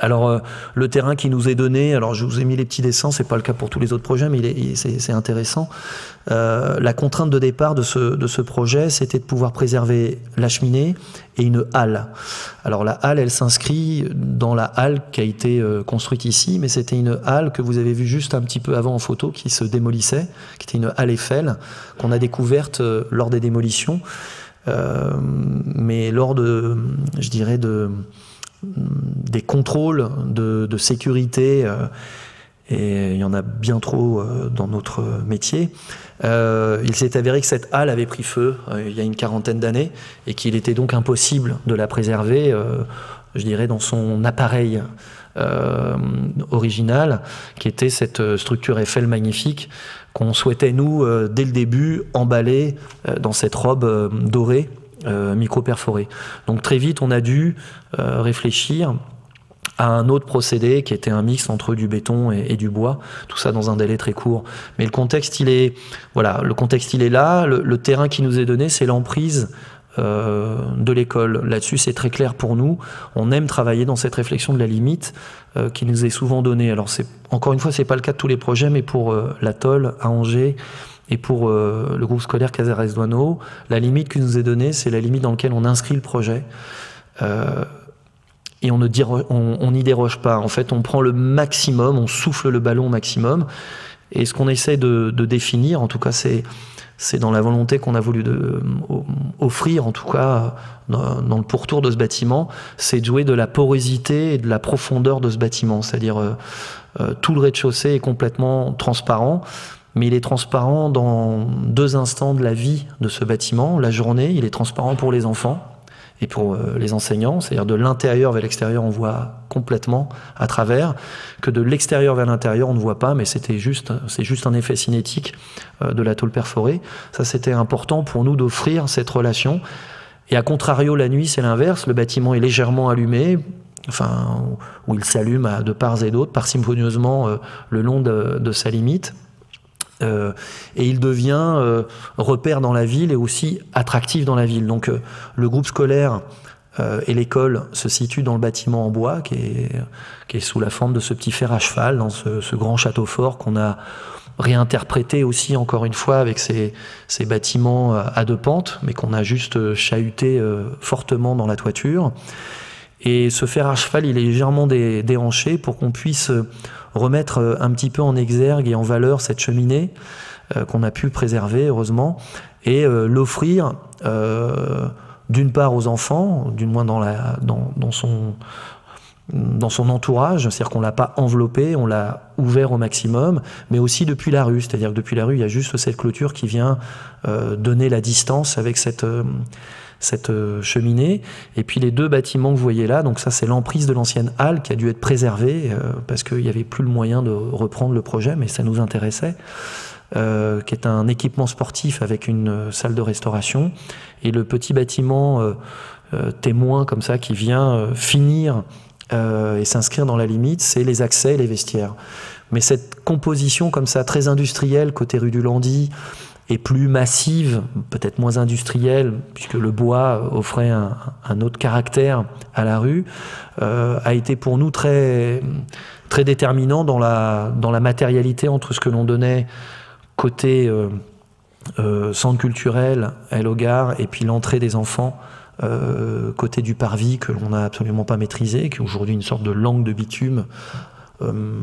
Alors, euh, le terrain qui nous est donné, alors je vous ai mis les petits dessins, c'est pas le cas pour tous les autres projets, mais c'est intéressant. Euh, la contrainte de départ de ce, de ce projet, c'était de pouvoir préserver la cheminée et une halle. Alors, la halle, elle s'inscrit dans la halle qui a été euh, construite ici, mais c'était une halle que vous avez vue juste un petit peu avant en photo, qui se démolissait, qui était une halle Eiffel, qu'on a découverte euh, lors des démolitions. Euh, mais lors de, je dirais, de... des contrôles de, de sécurité, euh, et il y en a bien trop euh, dans notre métier, euh, il s'est avéré que cette halle avait pris feu euh, il y a une quarantaine d'années et qu'il était donc impossible de la préserver, euh, je dirais, dans son appareil euh, original, qui était cette structure Eiffel magnifique qu'on souhaitait, nous, euh, dès le début, emballer euh, dans cette robe euh, dorée, Euh, micro-perforé. Donc très vite, on a dû euh, réfléchir à un autre procédé qui était un mix entre du béton et, et du bois, tout ça dans un délai très court. Mais le contexte, il est, voilà, le contexte, il est là. Le, le terrain qui nous est donné, c'est l'emprise euh, de l'école. Là-dessus, c'est très clair pour nous. On aime travailler dans cette réflexion de la limite euh, qui nous est souvent donnée. Alors, c'est, encore une fois, c'est pas le cas de tous les projets, mais pour euh, l'Atoll à Angers, et pour euh, le groupe scolaire Casarès-Doisneau, la limite qui nous est donnée, c'est la limite dans laquelle on inscrit le projet. Euh, et on n'y on, on déroge pas. En fait, on prend le maximum, on souffle le ballon au maximum. Et ce qu'on essaie de, de définir, en tout cas, c'est dans la volonté qu'on a voulu de, offrir, en tout cas, dans, dans le pourtour de ce bâtiment, c'est de jouer de la porosité et de la profondeur de ce bâtiment. C'est-à-dire, euh, euh, tout le rez-de-chaussée est complètement transparent. Mais il est transparent dans deux instants de la vie de ce bâtiment. La journée, il est transparent pour les enfants et pour les enseignants, c'est-à-dire de l'intérieur vers l'extérieur, on voit complètement à travers, que de l'extérieur vers l'intérieur, on ne voit pas, mais c'était juste, c'est juste un effet cinétique de l'atoll perforé. Ça, c'était important pour nous d'offrir cette relation. Et à contrario, la nuit, c'est l'inverse. Le bâtiment est légèrement allumé, enfin, où il s'allume de part et d'autre, parcimonieusement le long de, de sa limite. Euh, et il devient euh, repère dans la ville et aussi attractif dans la ville. Donc euh, le groupe scolaire euh, et l'école se situent dans le bâtiment en bois qui est, qui est sous la forme de ce petit fer à cheval, dans ce, ce grand château fort qu'on a réinterprété aussi, encore une fois, avec ces, ces bâtiments à deux pentes, mais qu'on a juste chahuté euh, fortement dans la toiture. Et ce fer à cheval, il est légèrement dé, déhanché pour qu'on puisse remettre un petit peu en exergue et en valeur cette cheminée euh, qu'on a pu préserver, heureusement, et euh, l'offrir euh, d'une part aux enfants, d'une moins dans, la, dans, dans, son, dans son entourage, c'est-à-dire qu'on ne l'a pas enveloppé, on l'a ouvert au maximum, mais aussi depuis la rue, c'est-à-dire que depuis la rue, il y a juste cette clôture qui vient euh, donner la distance avec cette... Euh, cette cheminée. Et puis les deux bâtiments que vous voyez là, donc ça c'est l'emprise de l'ancienne halle qui a dû être préservée euh, parce qu'il n'y avait plus le moyen de reprendre le projet, mais ça nous intéressait, euh, qui est un équipement sportif avec une euh, salle de restauration, et le petit bâtiment euh, euh, témoin comme ça qui vient euh, finir euh, et s'inscrire dans la limite, c'est les accès et les vestiaires. Mais cette composition comme ça très industrielle côté rue du Landy et plus massive, peut-être moins industrielle, puisque le bois offrait un, un autre caractère à la rue, euh, a été pour nous très, très déterminant dans la, dans la matérialité entre ce que l'on donnait côté euh, euh, centre culturel, El Hogar, et puis l'entrée des enfants euh, côté du parvis que l'on n'a absolument pas maîtrisé, qui est aujourd'hui une sorte de langue de bitume, euh,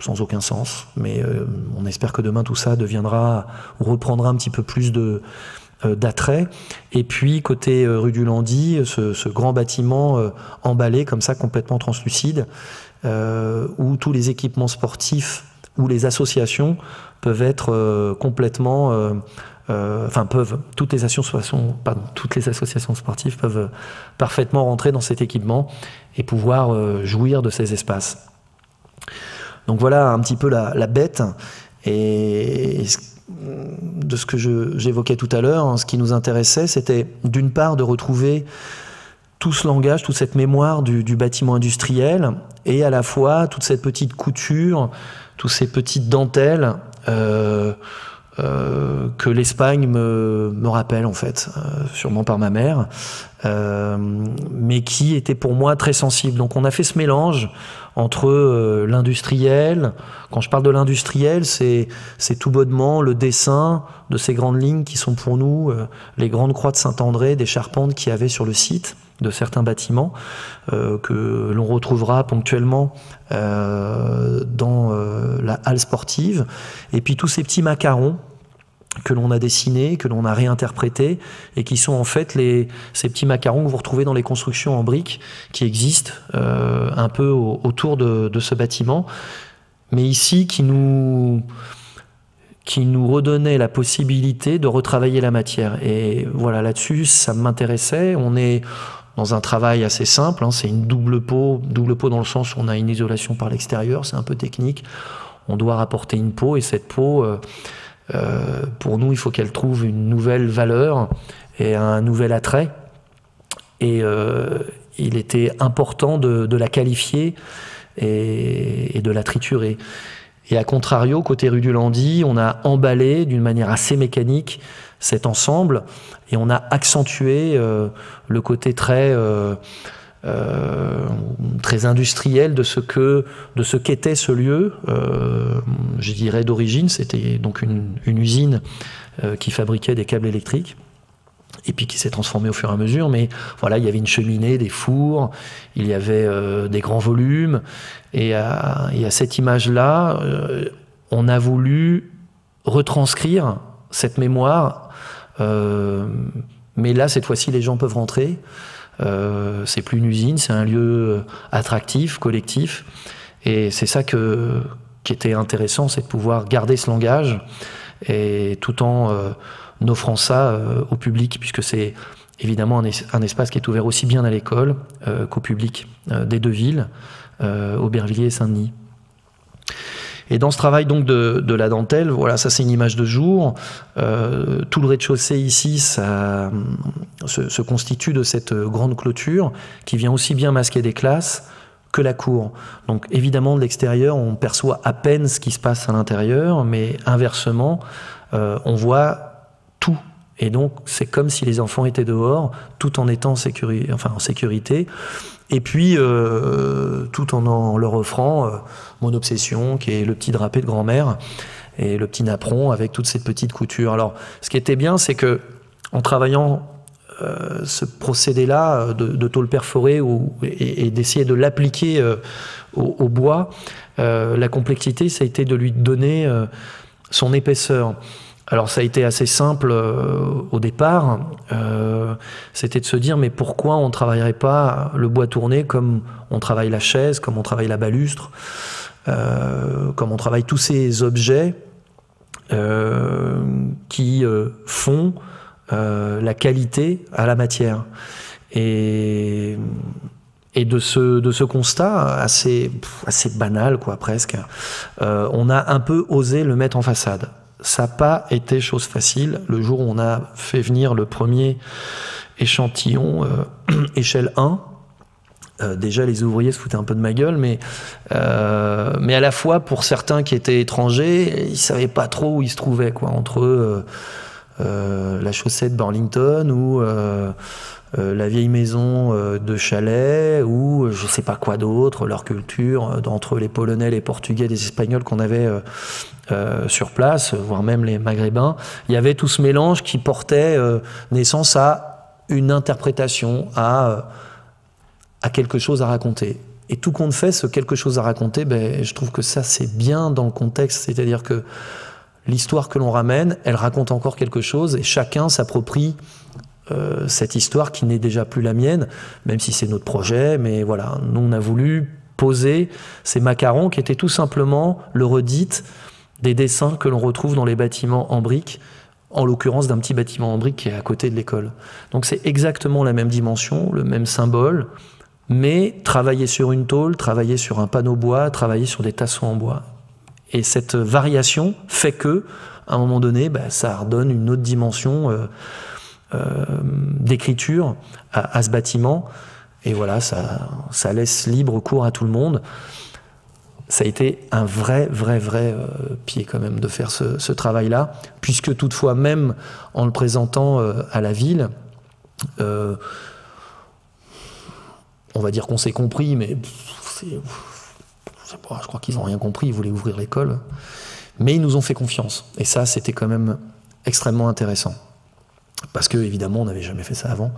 sans aucun sens, mais euh, on espère que demain tout ça deviendra ou reprendra un petit peu plus de euh, d'attrait. Et puis côté euh, rue du Landy, ce, ce grand bâtiment euh, emballé comme ça, complètement translucide, euh, où tous les équipements sportifs ou les associations peuvent être euh, complètement, euh, euh, enfin peuvent toutes les associations, pardon, toutes les associations sportives peuvent parfaitement rentrer dans cet équipement et pouvoir euh, jouir de ces espaces. Donc voilà un petit peu la, la bête et, et ce, de ce que j'évoquais tout à l'heure, hein, ce qui nous intéressait, c'était d'une part de retrouver tout ce langage, toute cette mémoire du, du bâtiment industriel et à la fois toute cette petite couture, toutes ces petites dentelles euh, euh, que l'Espagne me, me rappelle en fait, euh, sûrement par ma mère, euh, mais qui était pour moi très sensible. Donc on a fait ce mélange entre euh, l'industriel, quand je parle de l'industriel, c'est tout bonnement le dessin de ces grandes lignes qui sont pour nous euh, les grandes croix de Saint-André, des charpentes qu'il y avait sur le site de certains bâtiments, euh, que l'on retrouvera ponctuellement euh, dans euh, la halle sportive, et puis tous ces petits macarons que l'on a dessinés, que l'on a réinterprétés, et qui sont en fait les, ces petits macarons que vous retrouvez dans les constructions en briques qui existent euh, un peu au, autour de, de ce bâtiment, mais ici qui nous, qui nous redonnait la possibilité de retravailler la matière. Et voilà, là-dessus, ça m'intéressait. On est dans un travail assez simple, hein, c'est une double peau, double peau dans le sens où on a une isolation par l'extérieur, c'est un peu technique, on doit rapporter une peau, et cette peau... Euh, Euh, pour nous, il faut qu'elle trouve une nouvelle valeur et un nouvel attrait. Et euh, il était important de, de la qualifier et, et de la triturer. Et à contrario, côté rue du Landy, on a emballé d'une manière assez mécanique cet ensemble et on a accentué euh, le côté très... Euh, Euh, très industriel de ce que de ce qu'était ce lieu, euh, je dirais d'origine, c'était donc une, une usine euh, qui fabriquait des câbles électriques et puis qui s'est transformée au fur et à mesure. Mais voilà, il y avait une cheminée, des fours, il y avait euh, des grands volumes et à, et à cette image-là, euh, on a voulu retranscrire cette mémoire. Euh, mais là, cette fois-ci, les gens peuvent rentrer. Euh, c'est plus une usine, c'est un lieu attractif, collectif, et c'est ça que, qui était intéressant, c'est de pouvoir garder ce langage et tout en euh, offrant ça euh, au public, puisque c'est évidemment un, es un espace qui est ouvert aussi bien à l'école euh, qu'au public euh, des deux villes, euh, Aubervilliers et Saint-Denis. Et dans ce travail donc de, de la dentelle, voilà, ça c'est une image de jour. Euh, tout le rez-de-chaussée ici, ça se, se constitue de cette grande clôture qui vient aussi bien masquer des classes que la cour. Donc évidemment de l'extérieur, on perçoit à peine ce qui se passe à l'intérieur, mais inversement, euh, on voit tout. Et donc c'est comme si les enfants étaient dehors, tout en étant en, sécuri- enfin, en sécurité. Et puis, euh, tout en, en leur offrant euh, mon obsession, qui est le petit drapé de grand-mère et le petit napperon avec toute cette petite couture. Alors, ce qui était bien, c'est que en travaillant euh, ce procédé-là de, de tôle perforée ou, et, et d'essayer de l'appliquer euh, au, au bois, euh, la complexité, ça a été de lui donner euh, son épaisseur. Alors ça a été assez simple euh, au départ, euh, c'était de se dire mais pourquoi on ne travaillerait pas le bois tourné comme on travaille la chaise, comme on travaille la balustre, euh, comme on travaille tous ces objets euh, qui euh, font euh, la qualité à la matière. Et, et de, ce, de ce constat assez, assez banal quoi, presque, euh, on a un peu osé le mettre en façade. Ça n'a pas été chose facile. Le jour où on a fait venir le premier échantillon, euh, échelle un, euh, déjà les ouvriers se foutaient un peu de ma gueule, mais, euh, mais à la fois pour certains qui étaient étrangers, ils ne savaient pas trop où ils se trouvaient, quoi, entre euh, euh, la chaussée de Burlington ou euh, euh, la vieille maison euh, de Chalais ou je ne sais pas quoi d'autre, leur culture, entre les Polonais, les Portugais, les Espagnols qu'on avait... Euh, Euh, sur place, voire même les Maghrébins, il y avait tout ce mélange qui portait euh, naissance à une interprétation, à, euh, à quelque chose à raconter. Et tout compte fait, ce quelque chose à raconter, ben, je trouve que ça c'est bien dans le contexte, c'est-à-dire que l'histoire que l'on ramène, elle raconte encore quelque chose et chacun s'approprie euh, cette histoire qui n'est déjà plus la mienne, même si c'est notre projet, mais voilà, nous on a voulu poser ces macarons qui étaient tout simplement le redite des dessins que l'on retrouve dans les bâtiments en briques, en l'occurrence d'un petit bâtiment en briques qui est à côté de l'école. Donc c'est exactement la même dimension, le même symbole, mais travailler sur une tôle, travailler sur un panneau bois, travailler sur des tasseaux en bois. Et cette variation fait que, à un moment donné, bah, ça redonne une autre dimension euh, euh, d'écriture à, à ce bâtiment, et voilà, ça, ça laisse libre cours à tout le monde. Ça a été un vrai, vrai, vrai euh, pied quand même de faire ce, ce travail-là, puisque toutefois même en le présentant euh, à la ville, euh, on va dire qu'on s'est compris, mais pff, pff, je, sais pas, je crois qu'ils n'ont rien compris, ils voulaient ouvrir l'école. Mais ils nous ont fait confiance, et ça c'était quand même extrêmement intéressant, parce que évidemment on n'avait jamais fait ça avant,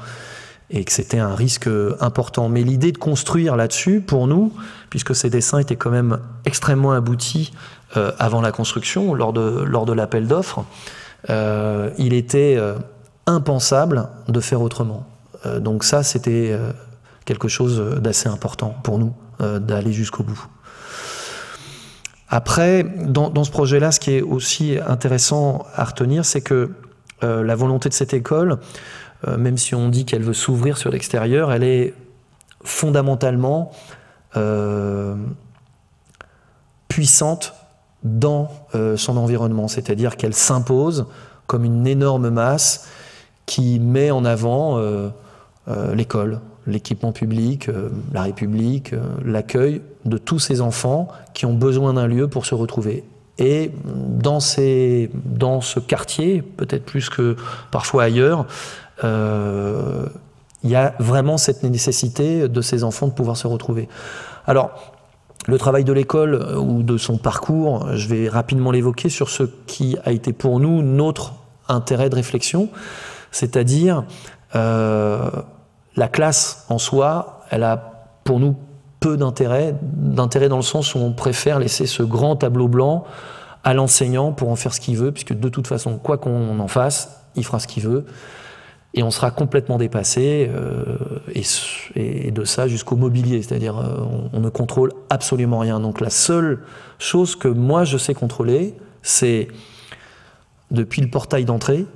et que c'était un risque important. Mais l'idée de construire là-dessus, pour nous, puisque ces dessins étaient quand même extrêmement aboutis euh, avant la construction, lors de, lors de l'appel d'offres, euh, il était euh, impensable de faire autrement. Euh, donc ça, c'était euh, quelque chose d'assez important pour nous, euh, d'aller jusqu'au bout. Après, dans, dans ce projet-là, ce qui est aussi intéressant à retenir, c'est que euh, la volonté de cette école, même si on dit qu'elle veut s'ouvrir sur l'extérieur, elle est fondamentalement euh, puissante dans euh, son environnement, c'est-à-dire qu'elle s'impose comme une énorme masse qui met en avant euh, euh, l'école, l'équipement public, euh, la République, euh, l'accueil de tous ces enfants qui ont besoin d'un lieu pour se retrouver. Et dans, ces, dans ce quartier, peut-être plus que parfois ailleurs, il euh, y a vraiment cette nécessité de ces enfants de pouvoir se retrouver. Alors, le travail de l'école ou de son parcours, je vais rapidement l'évoquer sur ce qui a été pour nous notre intérêt de réflexion, c'est-à-dire euh, la classe en soi, elle a pour nous peu d'intérêt, d'intérêt dans le sens où on préfère laisser ce grand tableau blanc à l'enseignant pour en faire ce qu'il veut, puisque de toute façon, quoi qu'on en fasse, il fera ce qu'il veut, et on sera complètement dépassé, euh, et, et de ça jusqu'au mobilier, c'est-à-dire euh, on, on ne contrôle absolument rien. Donc la seule chose que moi je sais contrôler, c'est depuis le portail d'entrée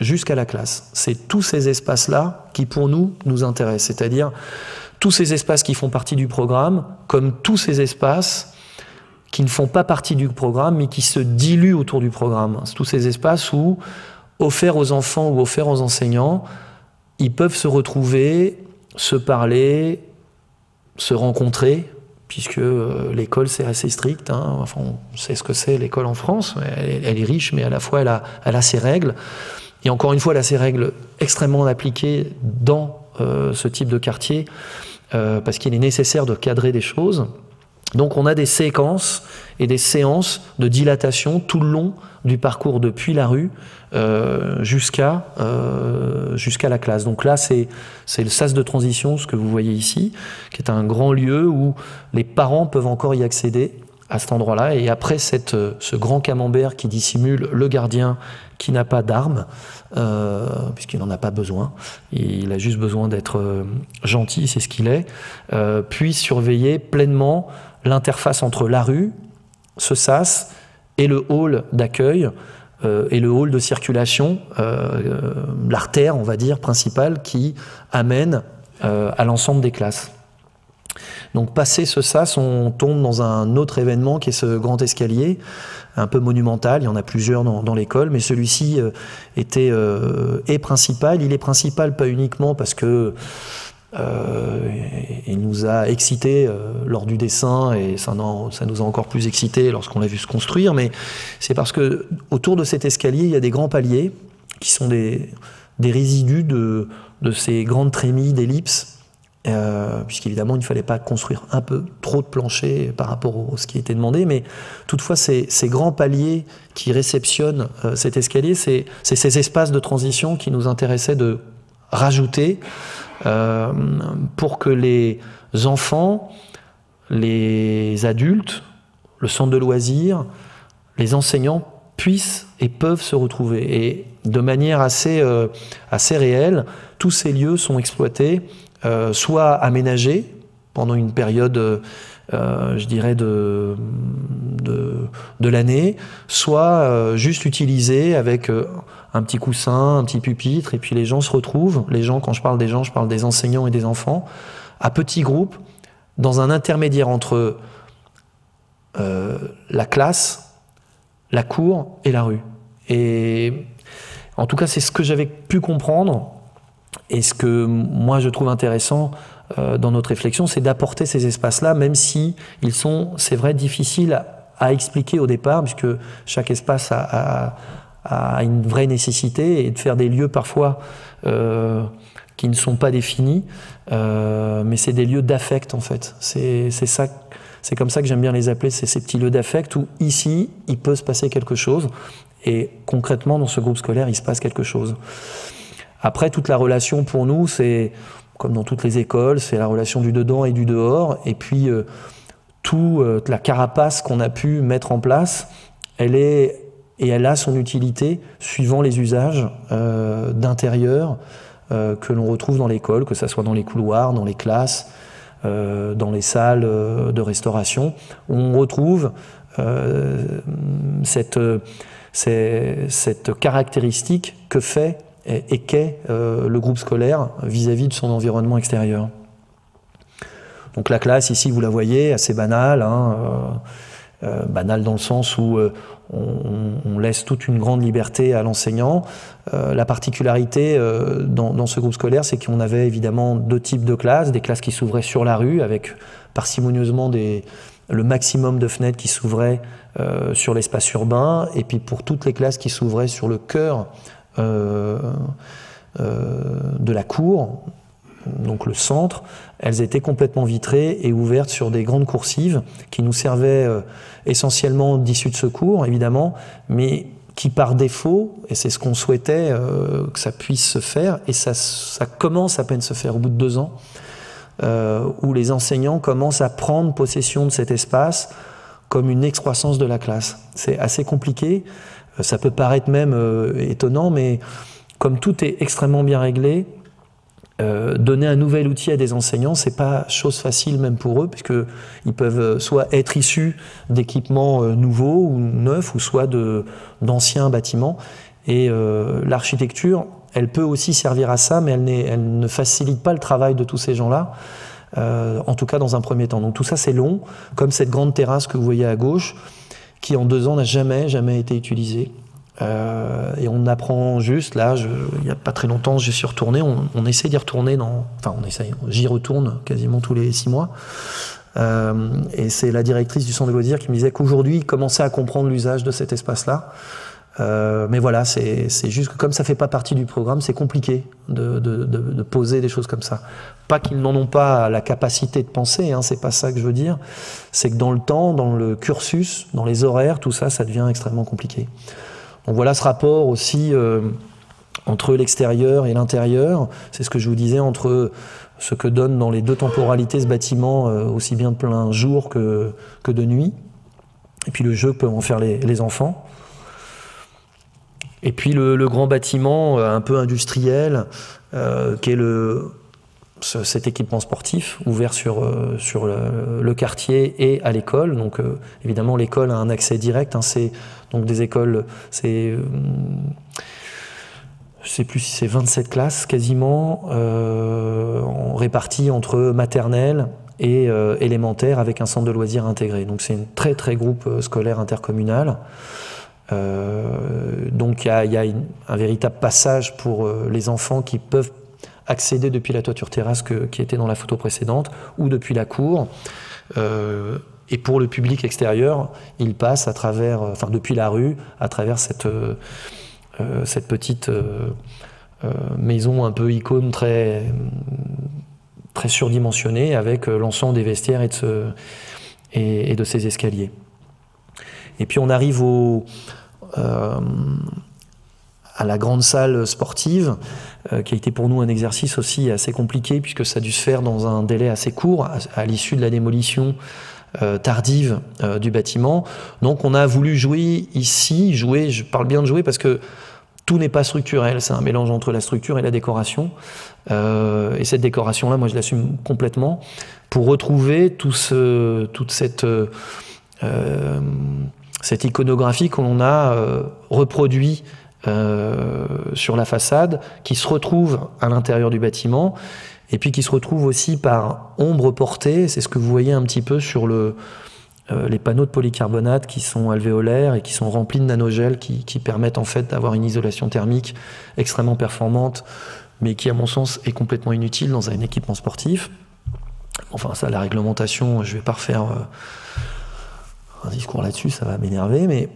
jusqu'à la classe. C'est tous ces espaces-là qui pour nous, nous intéressent, c'est-à-dire tous ces espaces qui font partie du programme, comme tous ces espaces qui ne font pas partie du programme, mais qui se diluent autour du programme. C'est tous ces espaces où, offerts aux enfants ou offerts aux enseignants, ils peuvent se retrouver, se parler, se rencontrer, puisque l'école c'est assez strict, hein. Enfin, on sait ce que c'est l'école en France, elle, elle est riche, mais à la fois elle a, elle a ses règles, et encore une fois elle a ses règles extrêmement appliquées dans euh, ce type de quartier, Euh, parce qu'il est nécessaire de cadrer des choses, Donc on a des séquences et des séances de dilatation tout le long du parcours depuis la rue euh, jusqu'à euh, jusqu'à la classe. Donc là, c'est le sas de transition, ce que vous voyez ici, qui est un grand lieu où les parents peuvent encore y accéder à cet endroit-là. Et après cette, ce grand camembert qui dissimule le gardien qui n'a pas d'armes, euh, puisqu'il n'en a pas besoin, il a juste besoin d'être gentil, c'est ce qu'il est, euh, puisse surveiller pleinement l'interface entre la rue, ce sas, et le hall d'accueil, euh, et le hall de circulation, euh, l'artère, on va dire, principale, qui amène euh, à l'ensemble des classes. Donc, passé ce sas, on tombe dans un autre événement qui est ce grand escalier, un peu monumental. Il y en a plusieurs dans, dans l'école, mais celui-ci euh, était euh, est principal. Il est principal pas uniquement parce que euh, il nous a excités euh, lors du dessin, et ça, non, ça nous a encore plus excités lorsqu'on l'a vu se construire, mais c'est parce que autour de cet escalier, il y a des grands paliers qui sont des, des résidus de, de ces grandes trémies d'ellipses. Euh, puisqu'évidemment il ne fallait pas construire un peu trop de plancher par rapport au, à ce qui était demandé, mais toutefois ces, ces grands paliers qui réceptionnent euh, cet escalier, c'est ces espaces de transition qui nous intéressaient de rajouter euh, pour que les enfants, les adultes, le centre de loisirs, les enseignants puissent et peuvent se retrouver. Et de manière assez, euh, assez réelle, tous ces lieux sont exploités, Euh, soit aménagé pendant une période, euh, je dirais, de, de, de l'année, soit euh, juste utilisé avec euh, un petit coussin, un petit pupitre, et puis les gens se retrouvent, les gens, quand je parle des gens, je parle des enseignants et des enfants, à petits groupes, dans un intermédiaire entre euh, la classe, la cour et la rue. Et en tout cas, c'est ce que j'avais pu comprendre. Et ce que moi je trouve intéressant euh, dans notre réflexion, c'est d'apporter ces espaces-là, même si ils sont, c'est vrai, difficiles à, à expliquer au départ, puisque chaque espace a, a, a une vraie nécessité, et de faire des lieux parfois euh, qui ne sont pas définis, euh, mais c'est des lieux d'affect en fait. C'est ça, c'est comme ça que j'aime bien les appeler, c'est ces petits lieux d'affect où ici, il peut se passer quelque chose, et concrètement dans ce groupe scolaire, il se passe quelque chose. Après, toute la relation pour nous, c'est, comme dans toutes les écoles, c'est la relation du dedans et du dehors. Et puis, euh, toute euh, la carapace qu'on a pu mettre en place, elle est, et elle a son utilité suivant les usages euh, d'intérieur euh, que l'on retrouve dans l'école, que ce soit dans les couloirs, dans les classes, euh, dans les salles euh, de restauration, où on retrouve euh, cette, cette, cette caractéristique que fait et, et qu'est euh, le groupe scolaire vis-à-vis de son environnement extérieur. Donc la classe, ici, vous la voyez, assez banale, hein, euh, euh, banale dans le sens où euh, on, on laisse toute une grande liberté à l'enseignant. Euh, la particularité euh, dans, dans ce groupe scolaire, c'est qu'on avait évidemment deux types de classes, des classes qui s'ouvraient sur la rue, avec parcimonieusement des, le maximum de fenêtres qui s'ouvraient euh, sur l'espace urbain, et puis pour toutes les classes qui s'ouvraient sur le cœur Euh, euh, de la cour, donc le centre, elles étaient complètement vitrées et ouvertes sur des grandes coursives qui nous servaient euh, essentiellement d'issue de secours, évidemment, mais qui par défaut, et c'est ce qu'on souhaitait euh, que ça puisse se faire, et ça, ça commence à peine se faire au bout de deux ans, euh, où les enseignants commencent à prendre possession de cet espace comme une excroissance de la classe. C'est assez compliqué. Ça peut paraître même euh, étonnant, mais comme tout est extrêmement bien réglé, euh, donner un nouvel outil à des enseignants, c'est pas chose facile même pour eux, puisqu'ils peuvent soit être issus d'équipements euh, nouveaux ou neufs, ou soit d'anciens bâtiments. Et euh, l'architecture, elle peut aussi servir à ça, mais elle, elle ne facilite pas le travail de tous ces gens-là, euh, en tout cas dans un premier temps. Donc tout ça, c'est long, comme cette grande terrasse que vous voyez à gauche, qui en deux ans n'a jamais, jamais été utilisé. Euh, et on apprend juste, là, je, il n'y a pas très longtemps, j'y suis retourné, on, on essaie d'y retourner, dans, enfin on essaie, j'y retourne quasiment tous les six mois. Euh, et c'est la directrice du centre de loisirs qui me disait qu'aujourd'hui, ils commençaient à comprendre l'usage de cet espace-là, Euh, mais voilà, c'est juste que comme ça ne fait pas partie du programme, c'est compliqué de, de, de, de poser des choses comme ça. Pas qu'ils n'en ont pas la capacité de penser, hein, c'est pas ça que je veux dire. C'est que dans le temps, dans le cursus, dans les horaires, tout ça, ça devient extrêmement compliqué. Donc voilà ce rapport aussi euh, entre l'extérieur et l'intérieur. C'est ce que je vous disais, entre ce que donne dans les deux temporalités ce bâtiment, euh, aussi bien de plein jour que, que de nuit. Et puis le jeu peut en faire les, les enfants. Et puis le, le grand bâtiment un peu industriel, euh, qui est le, ce, cet équipement sportif ouvert sur, euh, sur le, le quartier et à l'école. Donc euh, évidemment l'école a un accès direct, hein, c'est donc des écoles, c'est, euh, je ne sais plus si c'est vingt-sept classes quasiment, euh, réparties entre maternelle et euh, élémentaire avec un centre de loisirs intégré. Donc c'est un très très groupe scolaire intercommunal. Euh, donc il y a, y a une, un véritable passage pour euh, les enfants qui peuvent accéder depuis la toiture terrasse que, qui était dans la photo précédente ou depuis la cour, euh, et pour le public extérieur il passe à travers, enfin depuis la rue à travers cette, euh, cette petite euh, euh, maison un peu icône très, très surdimensionnée avec l'ensemble des vestiaires et de, ce, et, et de ses escaliers. Et puis on arrive au, euh, à la grande salle sportive, euh, qui a été pour nous un exercice aussi assez compliqué, puisque ça a dû se faire dans un délai assez court, à, à l'issue de la démolition euh, tardive euh, du bâtiment. Donc on a voulu jouer ici, jouer, je parle bien de jouer parce que tout n'est pas structurel, c'est un mélange entre la structure et la décoration. Euh, et cette décoration-là, moi je l'assume complètement, pour retrouver tout ce, toute cette... Euh, euh, cette iconographie que l'on a euh, reproduit euh, sur la façade, qui se retrouve à l'intérieur du bâtiment, et puis qui se retrouve aussi par ombre portée, c'est ce que vous voyez un petit peu sur le, euh, les panneaux de polycarbonate qui sont alvéolaires et qui sont remplis de nanogel qui, qui permettent en fait d'avoir une isolation thermique extrêmement performante, mais qui à mon sens est complètement inutile dans un équipement sportif. Enfin ça, la réglementation, je ne vais pas refaire... Euh, un discours là-dessus, ça va m'énerver, mais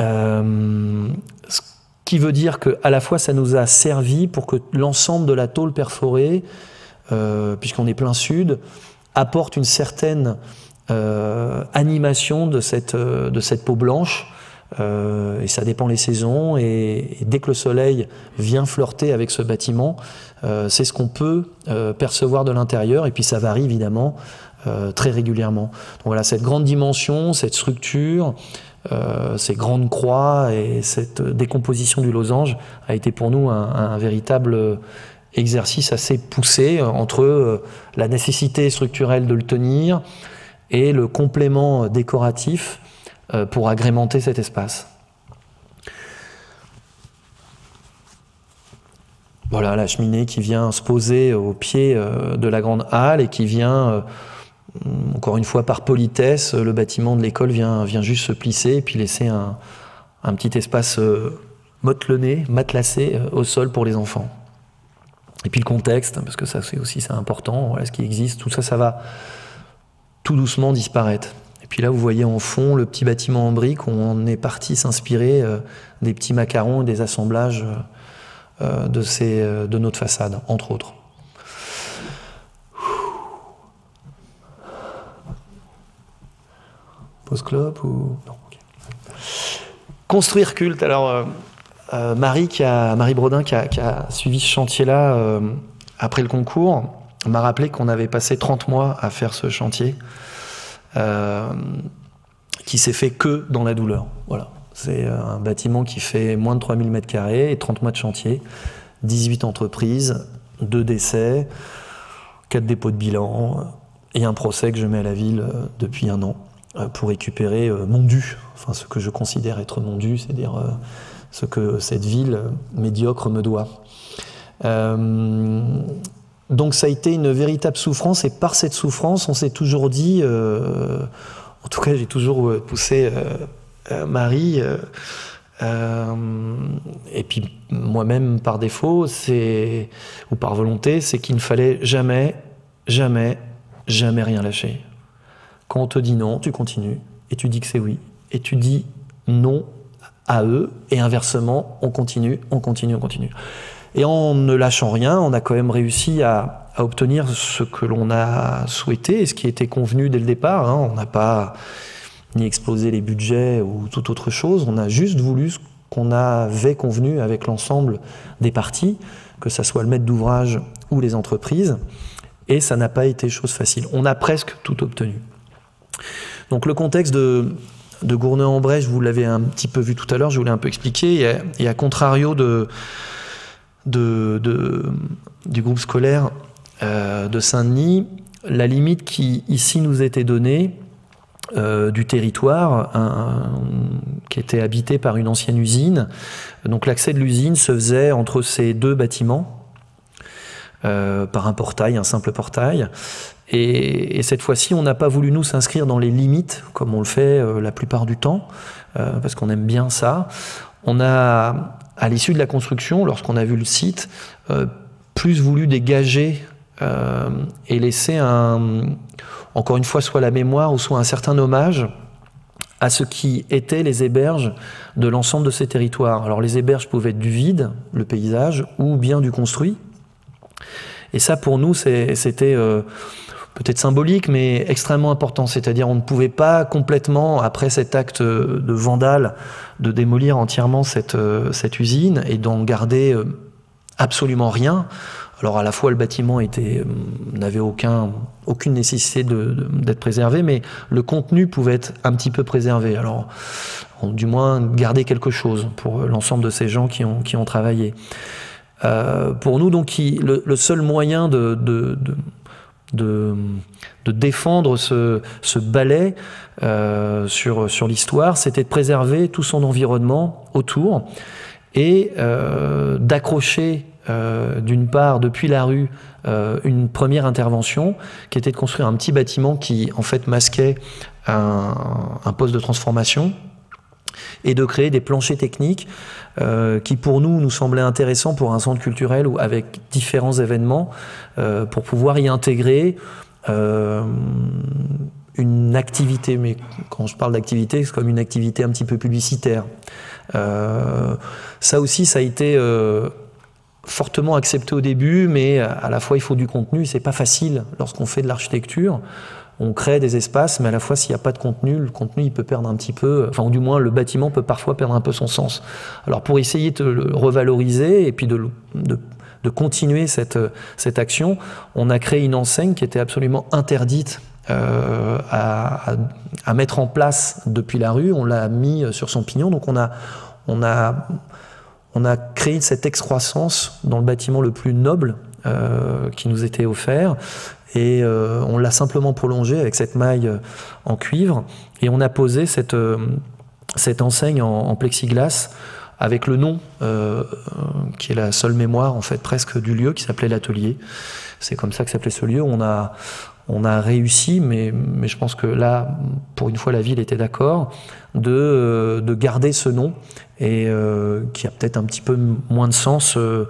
euh, ce qui veut dire qu'à la fois ça nous a servi pour que l'ensemble de la tôle perforée, euh, puisqu'on est plein sud, apporte une certaine euh, animation de cette, de cette peau blanche, euh, et ça dépend les saisons, et, et dès que le soleil vient flirter avec ce bâtiment, euh, c'est ce qu'on peut euh, percevoir de l'intérieur, et puis ça varie évidemment, Euh, très régulièrement. Donc voilà, cette grande dimension, cette structure, euh, ces grandes croix et cette décomposition du losange a été pour nous un, un véritable exercice assez poussé entre euh, la nécessité structurelle de le tenir et le complément décoratif euh, pour agrémenter cet espace. Voilà la cheminée qui vient se poser au pied euh, de la grande halle et qui vient... Euh, Encore une fois, par politesse, le bâtiment de l'école vient, vient juste se plisser et puis laisser un, un petit espace euh, motelonné, matelassé euh, au sol pour les enfants. Et puis le contexte, parce que ça c'est aussi ça, important, voilà, ce qui existe, tout ça, ça va tout doucement disparaître. Et puis là, vous voyez en fond le petit bâtiment en briques où on est parti s'inspirer euh, des petits macarons et des assemblages euh, de, ces, euh, de notre façade, entre autres. Post-clope ou... Non, okay. Construire culte. Alors, euh, euh, Marie, qui a, Marie Brodin, qui a, qui a suivi ce chantier-là euh, après le concours, m'a rappelé qu'on avait passé trente mois à faire ce chantier euh, qui s'est fait que dans la douleur. Voilà. C'est un bâtiment qui fait moins de trois mille mètres carrés et trente mois de chantier, dix-huit entreprises, deux décès, quatre dépôts de bilan et un procès que je mets à la ville depuis un an. Pour récupérer mon dû, enfin ce que je considère être mon dû, c'est-à-dire ce que cette ville médiocre me doit. Euh, donc ça a été une véritable souffrance, et par cette souffrance, on s'est toujours dit, euh, en tout cas j'ai toujours poussé euh, Marie, euh, et puis moi-même par défaut, c'est, ou par volonté, c'est qu'il ne fallait jamais, jamais, jamais rien lâcher. Quand on te dit non, tu continues, et tu dis que c'est oui, et tu dis non à eux, et inversement, on continue, on continue, on continue. Et en ne lâchant rien, on a quand même réussi à, à obtenir ce que l'on a souhaité, et ce qui était convenu dès le départ, hein. On n'a pas ni explosé les budgets ou toute autre chose, on a juste voulu ce qu'on avait convenu avec l'ensemble des parties, que ça soit le maître d'ouvrage ou les entreprises, et ça n'a pas été chose facile. On a presque tout obtenu. Donc le contexte de, de Gournay-en-Bray, je vous l'avais un petit peu vu tout à l'heure, je vous l'ai un peu expliqué, et à, et à contrario de, de, de, du groupe scolaire euh, de Saint-Denis, la limite qui ici nous était donnée euh, du territoire, un, un, qui était habité par une ancienne usine, donc l'accès de l'usine se faisait entre ces deux bâtiments, Euh, par un portail, un simple portail. Et, et cette fois-ci, on n'a pas voulu nous s'inscrire dans les limites, comme on le fait euh, la plupart du temps, euh, parce qu'on aime bien ça. On a, à l'issue de la construction, lorsqu'on a vu le site, euh, plus voulu dégager euh, et laisser, un, encore une fois, soit la mémoire ou soit un certain hommage à ce qui étaient les héberges de l'ensemble de ces territoires. Alors les héberges pouvaient être du vide, le paysage, ou bien du construit. Et ça, pour nous, c'était euh, peut-être symbolique, mais extrêmement important. C'est-à-dire, on ne pouvait pas complètement, après cet acte de vandale, de démolir entièrement cette, euh, cette usine et d'en garder euh, absolument rien. Alors, à la fois, le bâtiment euh, n'avait aucun, aucune nécessité d'être préservé, mais le contenu pouvait être un petit peu préservé. Alors, on, du moins, garder quelque chose pour l'ensemble de ces gens qui ont, qui ont travaillé. Euh, pour nous, donc, il, le, le seul moyen de, de, de, de, de défendre ce, ce balai euh, sur, sur l'histoire, c'était de préserver tout son environnement autour et euh, d'accrocher, euh, d'une part, depuis la rue, euh, une première intervention qui était de construire un petit bâtiment qui, en fait, masquait un, un poste de transformation, et de créer des planchers techniques euh, qui, pour nous, nous semblaient intéressants pour un centre culturel ou avec différents événements euh, pour pouvoir y intégrer euh, une activité. Mais quand je parle d'activité, c'est comme une activité un petit peu publicitaire. Euh, ça aussi, ça a été euh, fortement accepté au début, mais à la fois, il faut du contenu. C'est pas facile lorsqu'on fait de l'architecture. On crée des espaces, mais à la fois, s'il n'y a pas de contenu, le contenu, il peut perdre un petit peu, enfin, du moins, le bâtiment peut parfois perdre un peu son sens. Alors, pour essayer de le revaloriser et puis de, de, de continuer cette, cette action, on a créé une enseigne qui était absolument interdite euh, à, à, à mettre en place depuis la rue. On l'a mis sur son pignon, donc on a, on a, on a créé cette excroissance dans le bâtiment le plus noble euh, qui nous était offert. Et euh, on l'a simplement prolongé avec cette maille en cuivre. Et on a posé cette, euh, cette enseigne en, en plexiglas avec le nom, euh, qui est la seule mémoire, en fait, presque du lieu, qui s'appelait l'Atelier. C'est comme ça que s'appelait ce lieu. On a, on a réussi, mais, mais je pense que là, pour une fois, la ville était d'accord, de, euh, de garder ce nom, et euh, qui a peut-être un petit peu moins de sens euh,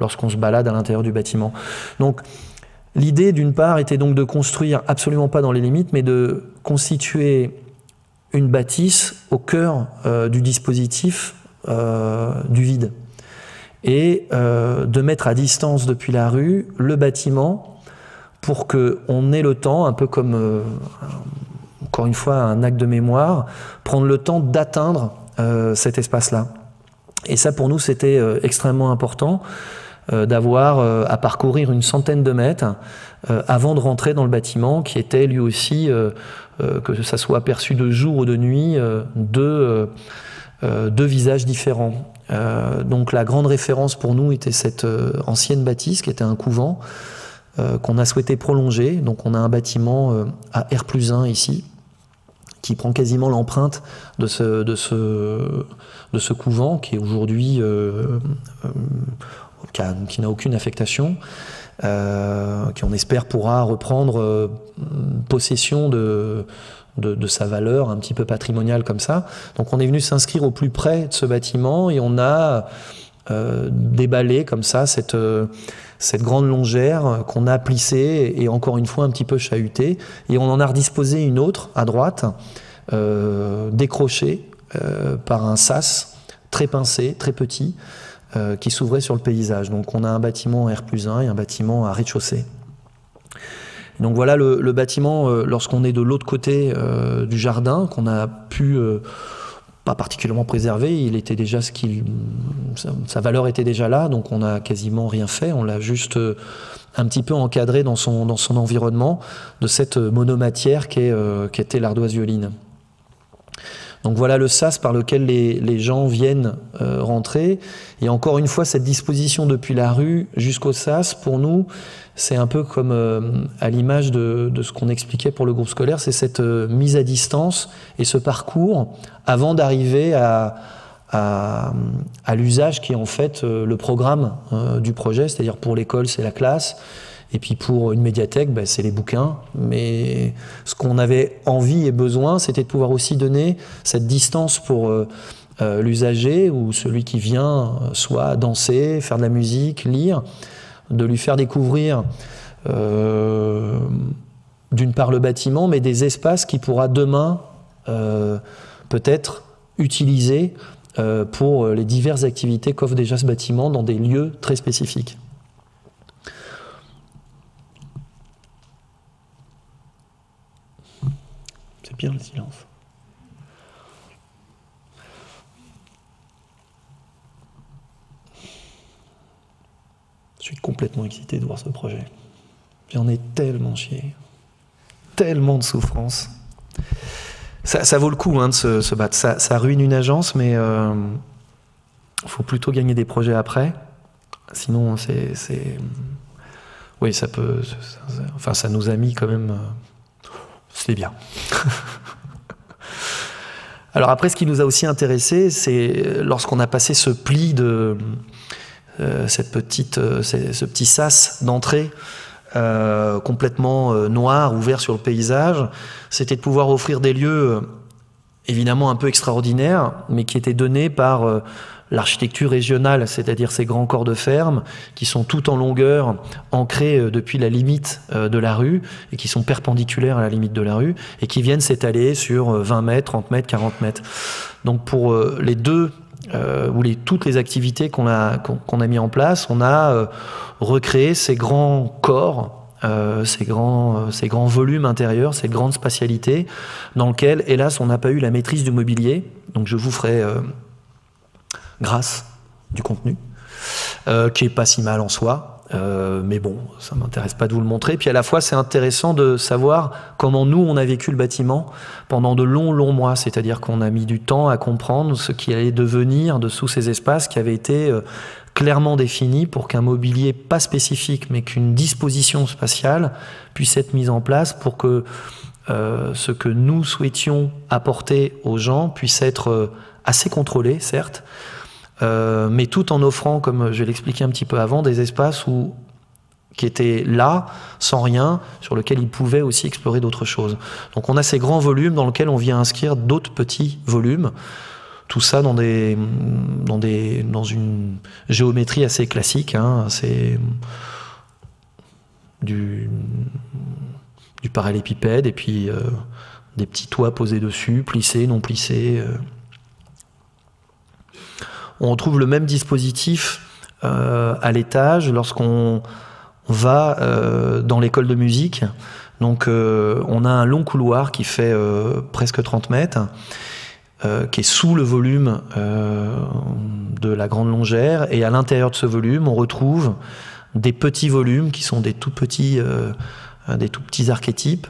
lorsqu'on se balade à l'intérieur du bâtiment. Donc, l'idée, d'une part, était donc de construire, absolument pas dans les limites, mais de constituer une bâtisse au cœur euh, du dispositif euh, du vide. Et euh, de mettre à distance depuis la rue le bâtiment pour qu'on ait le temps, un peu comme, euh, encore une fois, un acte de mémoire, prendre le temps d'atteindre euh, cet espace-là. Et ça, pour nous, c'était euh, extrêmement important. D'avoir euh, à parcourir une centaine de mètres euh, avant de rentrer dans le bâtiment qui était lui aussi, euh, euh, que ça soit perçu de jour ou de nuit, euh, deux, euh, deux visages différents. Euh, donc la grande référence pour nous était cette euh, ancienne bâtisse qui était un couvent euh, qu'on a souhaité prolonger. Donc on a un bâtiment euh, à R plus un ici qui prend quasiment l'empreinte de ce, de, ce, de ce couvent qui est aujourd'hui... Euh, euh, qui n'a aucune affectation, euh, qui on espère pourra reprendre euh, possession de, de, de sa valeur un petit peu patrimoniale comme ça. Donc on est venu s'inscrire au plus près de ce bâtiment et on a euh, déballé comme ça cette, euh, cette grande longère qu'on a plissée et encore une fois un petit peu chahutée. Et on en a redisposé une autre à droite, euh, décrochée euh, par un sas très pincé, très petit, euh, qui s'ouvrait sur le paysage. Donc on a un bâtiment R plus un et un bâtiment à rez-de-chaussée. Donc voilà le, le bâtiment, euh, lorsqu'on est de l'autre côté euh, du jardin, qu'on a pu... Euh, pas particulièrement préservé, il était déjà ce qu'il, sa, sa valeur était déjà là, donc on n'a quasiment rien fait, on l'a juste un petit peu encadré dans son, dans son environnement de cette monomatière qu'est, euh, qu'était l'ardoise violine. Donc voilà le sas par lequel les, les gens viennent euh, rentrer, et encore une fois cette disposition depuis la rue jusqu'au sas, pour nous, c'est un peu comme euh, à l'image de, de ce qu'on expliquait pour le groupe scolaire, c'est cette euh, mise à distance et ce parcours avant d'arriver à, à, à l'usage qui est en fait euh, le programme euh, du projet, c'est-à-dire pour l'école c'est la classe, et puis pour une médiathèque ben, c'est les bouquins, mais ce qu'on avait envie et besoin c'était de pouvoir aussi donner cette distance pour euh, euh, l'usager ou celui qui vient soit danser, faire de la musique, lire, de lui faire découvrir euh, d'une part le bâtiment, mais des espaces qu'il pourra demain euh, peut-être utiliser euh, pour les diverses activités qu'offre déjà ce bâtiment dans des lieux très spécifiques. C'est pire le silence. Je suis complètement excité de voir ce projet. J'en ai tellement chié, tellement de souffrance. Ça, ça vaut le coup hein, de se, se battre. Ça, ça ruine une agence, mais il euh, faut plutôt gagner des projets après. Sinon, c'est, c'est... oui, ça peut. Ça, ça, enfin, ça nous a mis quand même. Euh... C'est bien. Alors après, ce qui nous a aussi intéressés, c'est lorsqu'on a passé ce pli de. Euh, cette petite, euh, ce petit sas d'entrée euh, complètement euh, noir, ouvert sur le paysage, c'était de pouvoir offrir des lieux euh, évidemment un peu extraordinaires, mais qui étaient donnés par euh, l'architecture régionale, c'est-à-dire ces grands corps de ferme qui sont tout en longueur, ancrés euh, depuis la limite euh, de la rue, et qui sont perpendiculaires à la limite de la rue, et qui viennent s'étaler sur euh, vingt mètres, trente mètres, quarante mètres. Donc pour euh, les deux... Euh, ou les, toutes les activités qu'on a, qu'on, qu'on a mis en place, on a euh, recréé ces grands corps, euh, ces, grands, euh, ces grands volumes intérieurs, ces grandes spatialités, dans lesquelles, hélas, on n'a pas eu la maîtrise du mobilier. Donc je vous ferai euh, grâce du contenu, euh, qui n'est pas si mal en soi, euh, mais bon, ça ne m'intéresse pas de vous le montrer. Puis à la fois, c'est intéressant de savoir comment nous, on a vécu le bâtiment pendant de longs, longs mois, c'est-à-dire qu'on a mis du temps à comprendre ce qui allait devenir de sous ces espaces qui avaient été euh, clairement définis pour qu'un mobilier pas spécifique, mais qu'une disposition spatiale puisse être mise en place pour que euh, ce que nous souhaitions apporter aux gens puisse être euh, assez contrôlé, certes, euh, mais tout en offrant, comme je l'expliquais un petit peu avant, des espaces où qui était là, sans rien, sur lequel il pouvait aussi explorer d'autres choses. Donc on a ces grands volumes dans lesquels on vient inscrire d'autres petits volumes, tout ça dans, des, dans, des, dans une géométrie assez classique, hein, c'est du, du parallépipède, et puis euh, des petits toits posés dessus, plissés, non plissés. Euh. On retrouve le même dispositif euh, à l'étage lorsqu'on... On va euh, dans l'école de musique, donc euh, on a un long couloir qui fait euh, presque trente mètres, euh, qui est sous le volume euh, de la grande longère, et à l'intérieur de ce volume, on retrouve des petits volumes qui sont des tout petits, euh, des tout petits archétypes,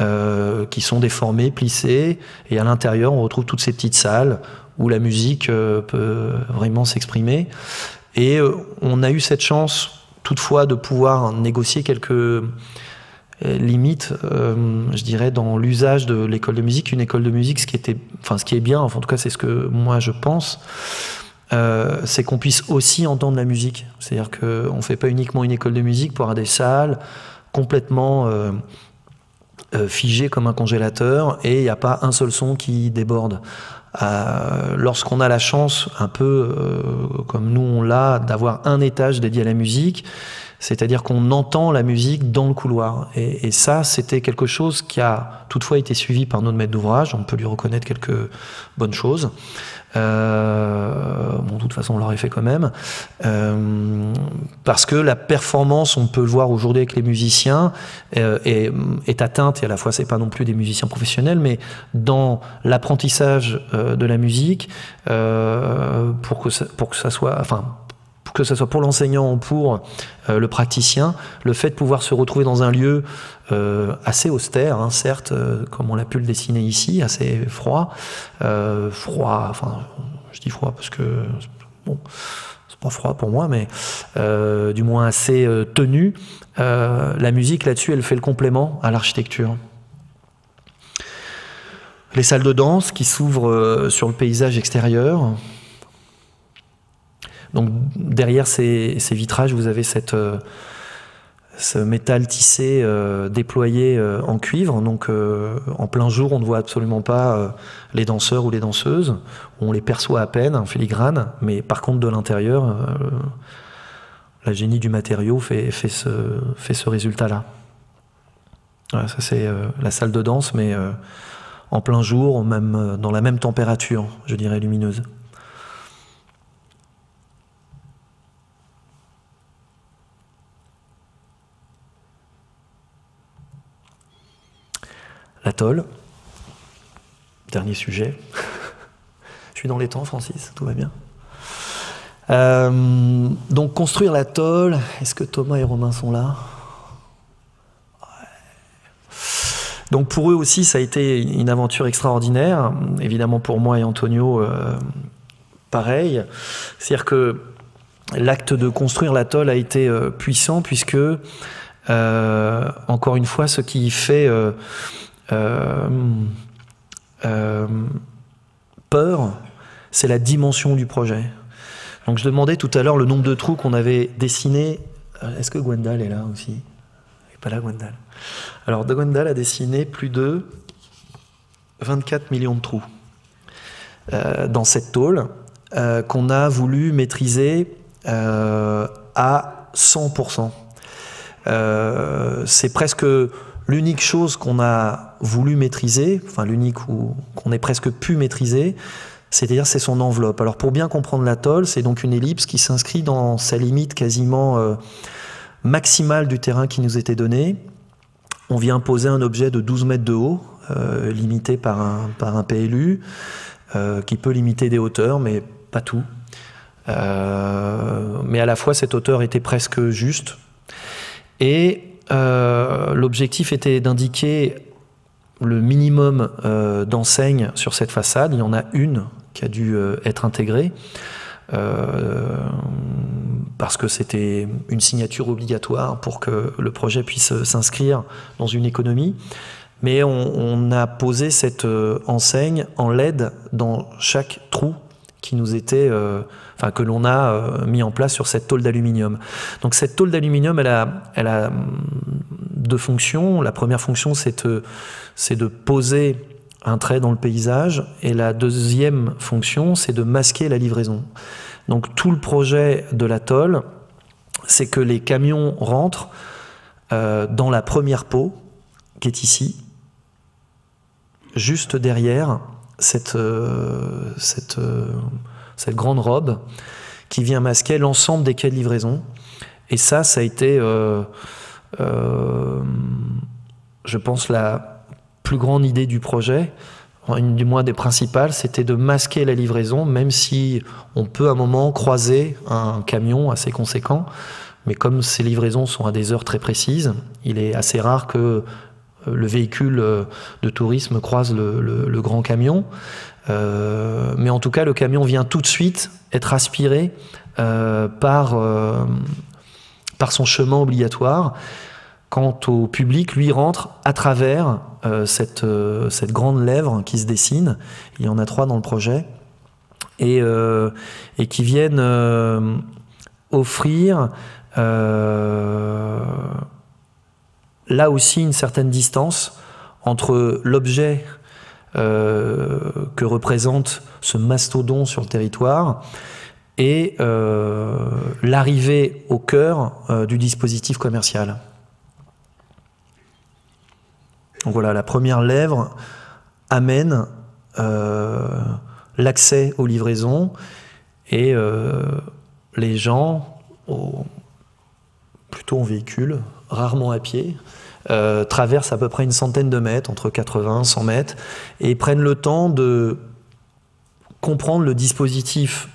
euh, qui sont déformés, plissés, et à l'intérieur, on retrouve toutes ces petites salles où la musique euh, peut vraiment s'exprimer, et euh, on a eu cette chance toutefois de pouvoir négocier quelques limites, euh, je dirais, dans l'usage de l'école de musique. Une école de musique, ce qui était, enfin, ce qui est bien, enfin, en tout cas c'est ce que moi je pense, euh, c'est qu'on puisse aussi entendre la musique. C'est-à-dire qu'on ne fait pas uniquement une école de musique pour avoir des salles complètement euh, figées comme un congélateur, et il n'y a pas un seul son qui déborde. Euh, lorsqu'on a la chance, un peu euh, comme nous on l'a, d'avoir un étage dédié à la musique, c'est-à-dire qu'on entend la musique dans le couloir. Et, et ça, c'était quelque chose qui a toutefois été suivi par notre maître d'ouvrage, on peut lui reconnaître quelques bonnes choses. Euh, bon, de toute façon, on l'aurait fait quand même. Euh, parce que la performance, on peut le voir aujourd'hui avec les musiciens, euh, est, est atteinte, et à la fois, c'est pas non plus des musiciens professionnels, mais dans l'apprentissage euh, de la musique, euh, pour que ça, pour que ça soit... Enfin, que ce soit pour l'enseignant ou pour euh, le praticien, le fait de pouvoir se retrouver dans un lieu euh, assez austère, hein, certes, euh, comme on l'a pu le dessiner ici, assez froid, euh, froid, enfin, je dis froid parce que, bon, c'est pas froid pour moi, mais euh, du moins assez euh, tenu, euh, la musique là-dessus, elle fait le complément à l'architecture. Les salles de danse qui s'ouvrent euh, sur le paysage extérieur. Donc derrière ces, ces vitrages, vous avez cette, euh, ce métal tissé euh, déployé euh, en cuivre. Donc euh, en plein jour, on ne voit absolument pas euh, les danseurs ou les danseuses. On les perçoit à peine en filigrane. Mais par contre, de l'intérieur, euh, la génie du matériau fait, fait ce, fait ce résultat-là. Voilà, ça c'est euh, la salle de danse, mais euh, en plein jour, même, dans la même température, je dirais, lumineuse. Atoll, dernier sujet. Je suis dans les temps, Francis, tout va bien. Euh, donc construire l'atoll, est-ce que Thomas et Romain sont là? Ouais. Donc pour eux aussi, ça a été une aventure extraordinaire. Évidemment pour moi et Antonio, euh, pareil. C'est-à-dire que l'acte de construire l'atoll a été euh, puissant puisque, euh, encore une fois, ce qui fait... Euh, Euh, euh, peur, c'est la dimension du projet. Donc je demandais tout à l'heure le nombre de trous qu'on avait dessinés. Est-ce que Gwendal est là aussi? Elle n'est pas là, Gwendal. Alors Gwendal a dessiné plus de vingt-quatre millions de trous euh, dans cette tôle euh, qu'on a voulu maîtriser euh, à cent pour cent. Euh, c'est presque... L'unique chose qu'on a voulu maîtriser, enfin l'unique qu'on ait presque pu maîtriser, c'est-à-dire c'est son enveloppe. Alors pour bien comprendre l'atoll, c'est donc une ellipse qui s'inscrit dans sa limite quasiment euh, maximale du terrain qui nous était donné. On vient poser un objet de douze mètres de haut, euh, limité par un, par un P L U, euh, qui peut limiter des hauteurs, mais pas tout. Euh, mais à la fois, cette hauteur était presque juste. Et... Euh, l'objectif était d'indiquer le minimum euh, d'enseignes sur cette façade. Il y en a une qui a dû euh, être intégrée euh, parce que c'était une signature obligatoire pour que le projet puisse s'inscrire dans une économie. Mais on, on a posé cette euh, enseigne en L E D dans chaque trou qui nous était, euh, enfin, que l'on a euh, mis en place sur cette tôle d'aluminium. Donc cette tôle d'aluminium, elle a, elle a deux fonctions. La première fonction, c'est de, c'est de poser un trait dans le paysage, et la deuxième fonction, c'est de masquer la livraison. Donc tout le projet de l'atoll, c'est que les camions rentrent euh, dans la première peau, qui est ici, juste derrière, Cette, euh, cette, euh, cette grande robe qui vient masquer l'ensemble des quais de livraison. Et ça, ça a été, euh, euh, je pense, la plus grande idée du projet, une du moins des principales, c'était de masquer la livraison, même si on peut à un moment croiser un camion assez conséquent. Mais comme ces livraisons sont à des heures très précises, il est assez rare que le véhicule de tourisme croise le, le, le grand camion. Euh, mais en tout cas, le camion vient tout de suite être aspiré euh, par, euh, par son chemin obligatoire. Quant au public, lui rentre à travers euh, cette, euh, cette grande lèvre qui se dessine. Il y en a trois dans le projet. Et, euh, et qui viennent euh, offrir... Euh, là aussi une certaine distance entre l'objet euh, que représente ce mastodon sur le territoire et euh, l'arrivée au cœur euh, du dispositif commercial. Donc voilà, la première lèvre amène euh, l'accès aux livraisons et euh, les gens, au, plutôt en véhicule, rarement à pied, euh, traversent à peu près une centaine de mètres, entre quatre-vingts et cent mètres, et prennent le temps de comprendre le dispositif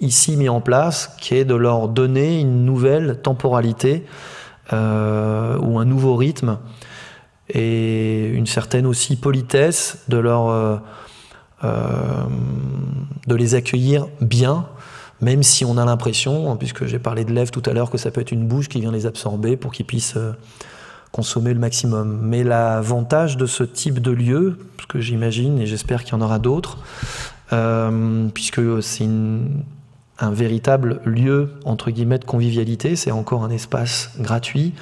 ici mis en place, qui est de leur donner une nouvelle temporalité euh, ou un nouveau rythme et une certaine aussi politesse de leur euh, euh, de les accueillir bien, même si on a l'impression, puisque j'ai parlé de lèvres tout à l'heure, que ça peut être une bouche qui vient les absorber pour qu'ils puissent euh, consommer le maximum. Mais l'avantage de ce type de lieu, parce que j'imagine et j'espère qu'il y en aura d'autres, Euh, puisque c'est un véritable lieu entre guillemets de convivialité, c'est encore un espace gratuit,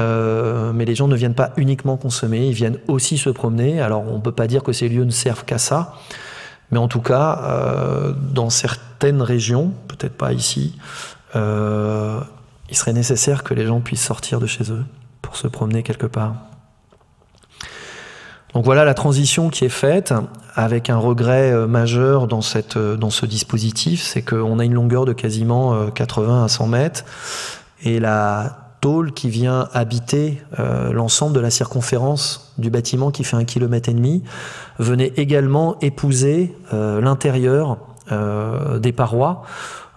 euh, mais les gens ne viennent pas uniquement consommer, ils viennent aussi se promener. Alors on ne peut pas dire que ces lieux ne servent qu'à ça, mais en tout cas euh, dans certaines régions, peut-être pas ici, euh, il serait nécessaire que les gens puissent sortir de chez eux pour se promener quelque part. Donc voilà la transition qui est faite, avec un regret euh, majeur dans, cette, euh, dans ce dispositif, c'est qu'on a une longueur de quasiment euh, quatre-vingts à cent mètres, et la tôle qui vient habiter euh, l'ensemble de la circonférence du bâtiment qui fait un kilomètre et demi, venait également épouser euh, l'intérieur euh, des parois.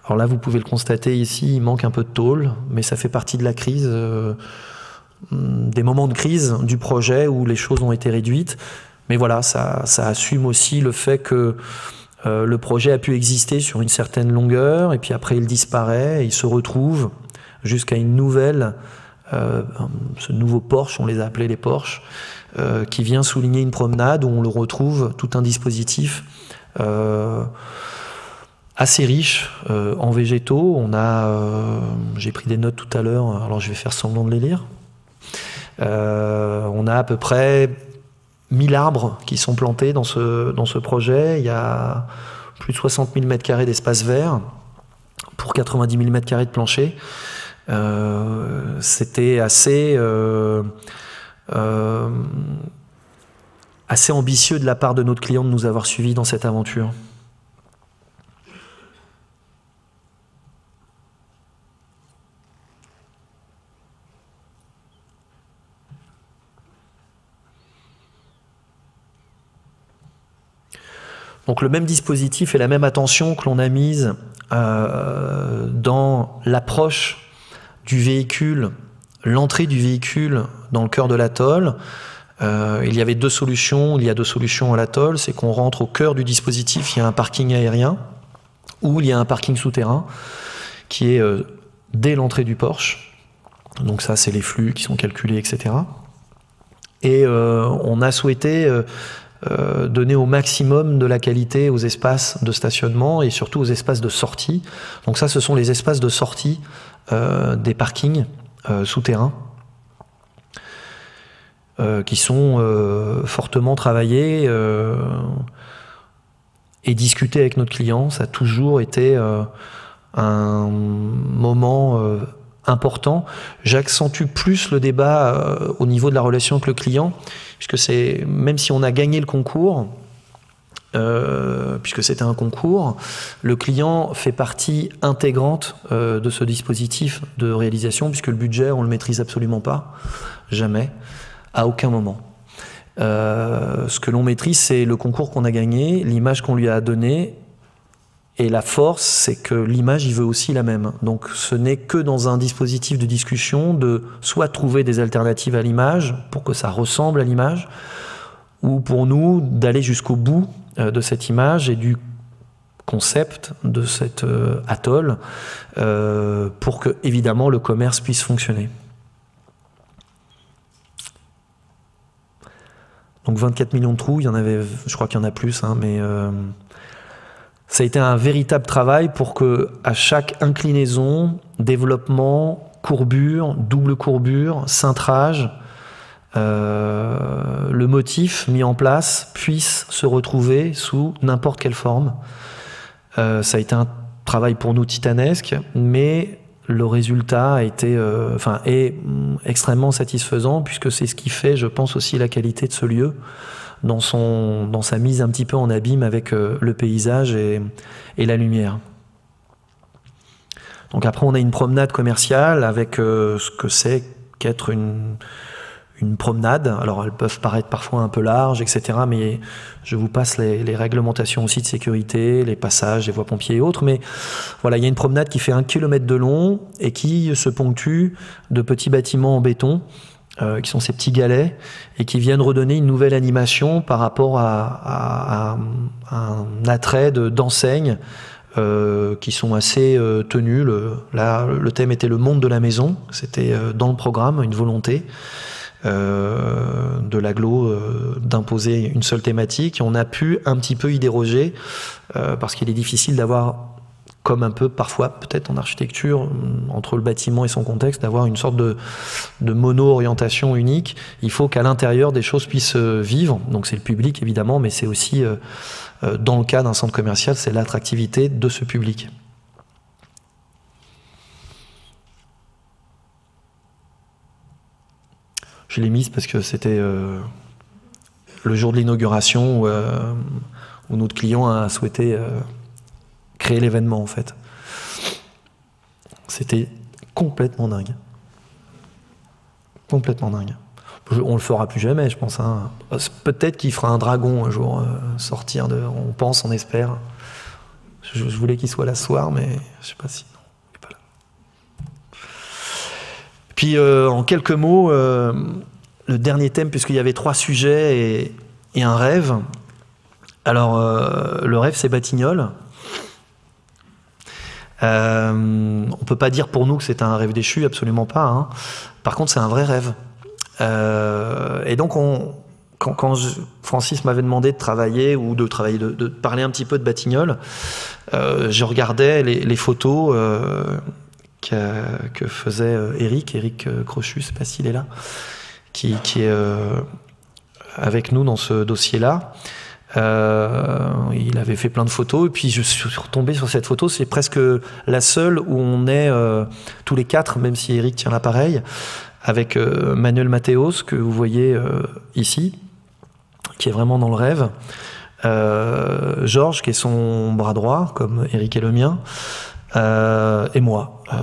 Alors là vous pouvez le constater ici, il manque un peu de tôle, mais ça fait partie de la crise, euh, des moments de crise du projet où les choses ont été réduites. Mais voilà, ça, ça assume aussi le fait que euh, le projet a pu exister sur une certaine longueur, et puis après il disparaît, et il se retrouve jusqu'à une nouvelle, euh, ce nouveau porche, on les a appelés les porches, euh, qui vient souligner une promenade où on le retrouve tout un dispositif euh, assez riche euh, en végétaux. On a, euh, j'ai pris des notes tout à l'heure, alors je vais faire semblant de les lire. Euh, on a à peu près mille arbres qui sont plantés dans ce, dans ce projet. Il y a plus de soixante mille mètres carrés d'espace vert pour quatre-vingt-dix mille mètres carrés de plancher. Euh, C'était assez, euh, euh, assez ambitieux de la part de notre client de nous avoir suivis dans cette aventure. Donc le même dispositif et la même attention que l'on a mise euh, dans l'approche du véhicule, l'entrée du véhicule dans le cœur de l'atoll. Euh, il y avait deux solutions, il y a deux solutions à l'atoll, c'est qu'on rentre au cœur du dispositif, il y a un parking aérien ou il y a un parking souterrain qui est euh, dès l'entrée du porche. Donc ça c'est les flux qui sont calculés, et cetera. Et euh, on a souhaité euh, Euh, donner au maximum de la qualité aux espaces de stationnement et surtout aux espaces de sortie. Donc ça, ce sont les espaces de sortie euh, des parkings euh, souterrains euh, qui sont euh, fortement travaillés euh, et discutés avec notre client. Ça a toujours été euh, un moment euh, important. J'accentue plus le débat euh, au niveau de la relation avec le client, puisque c'est, même si on a gagné le concours, euh, puisque c'était un concours, le client fait partie intégrante euh, de ce dispositif de réalisation, puisque le budget, on ne le maîtrise absolument pas, jamais, à aucun moment. Euh, ce que l'on maîtrise, c'est le concours qu'on a gagné, l'image qu'on lui a donnée, et la force, c'est que l'image, il veut aussi la même. Donc ce n'est que dans un dispositif de discussion de soit trouver des alternatives à l'image pour que ça ressemble à l'image, ou pour nous d'aller jusqu'au bout de cette image et du concept de cet atoll euh, pour que, évidemment, le commerce puisse fonctionner. Donc vingt-quatre millions de trous, il y en avait, je crois qu'il y en a plus, hein, mais... Euh, ça a été un véritable travail pour que, à chaque inclinaison, développement, courbure, double courbure, cintrage, euh, le motif mis en place puisse se retrouver sous n'importe quelle forme. Euh, ça a été un travail pour nous titanesque, mais le résultat a été, euh, enfin, est extrêmement satisfaisant, puisque c'est ce qui fait, je pense, aussi la qualité de ce lieu dans, son, dans sa mise un petit peu en abîme avec euh, le paysage et, et la lumière. Donc après, on a une promenade commerciale avec euh, ce que c'est qu'être une, une promenade. Alors, elles peuvent paraître parfois un peu larges, et cetera. Mais je vous passe les, les réglementations aussi de sécurité, les passages, les voies pompiers et autres. Mais voilà, il y a une promenade qui fait un kilomètre de long et qui se ponctue de petits bâtiments en béton, euh, qui sont ces petits galets, et qui viennent redonner une nouvelle animation par rapport à, à, à, à un attrait d'enseigne. De, Euh, qui sont assez euh, tenus. Le, là, le thème était le monde de la maison. C'était euh, dans le programme, une volonté euh, de l'aglo euh, d'imposer une seule thématique. Et on a pu un petit peu y déroger euh, parce qu'il est difficile d'avoir, comme un peu parfois peut-être en architecture, entre le bâtiment et son contexte, d'avoir une sorte de, de mono-orientation unique. Il faut qu'à l'intérieur des choses puissent vivre. Donc c'est le public évidemment, mais c'est aussi... Euh, dans le cas d'un centre commercial, c'est l'attractivité de ce public. Je l'ai mise parce que c'était euh, le jour de l'inauguration où, euh, où notre client a souhaité euh, créer l'événement, en fait. C'était complètement dingue. Complètement dingue. On le fera plus jamais, je pense. Hein. Peut-être qu'il fera un dragon un jour, euh, sortir de... On pense, on espère. Je, je voulais qu'il soit là ce soir, mais je sais pas si... Non, il n'est pas là. Puis, euh, en quelques mots, euh, le dernier thème, puisqu'il y avait trois sujets et, et un rêve. Alors, euh, le rêve, c'est Batignolles. Euh, on peut pas dire pour nous que c'est un rêve déchu, absolument pas. Hein. Par contre, c'est un vrai rêve. Euh, et donc, on, quand, quand je, Francis m'avait demandé de travailler ou de travailler, de, de parler un petit peu de Batignolles, euh, je regardais les, les photos euh, que, que faisait Eric, Eric Crochus, je sais pas s'il est là, qui, qui est euh, avec nous dans ce dossier-là. Euh, il avait fait plein de photos, et puis je suis retombé sur cette photo. C'est presque la seule où on est euh, tous les quatre, même si Eric tient l'appareil, avec euh, Manuel Mateos, que vous voyez euh, ici, qui est vraiment dans le rêve, euh, Georges, qui est son bras droit, comme Eric est le mien, euh, et moi, euh,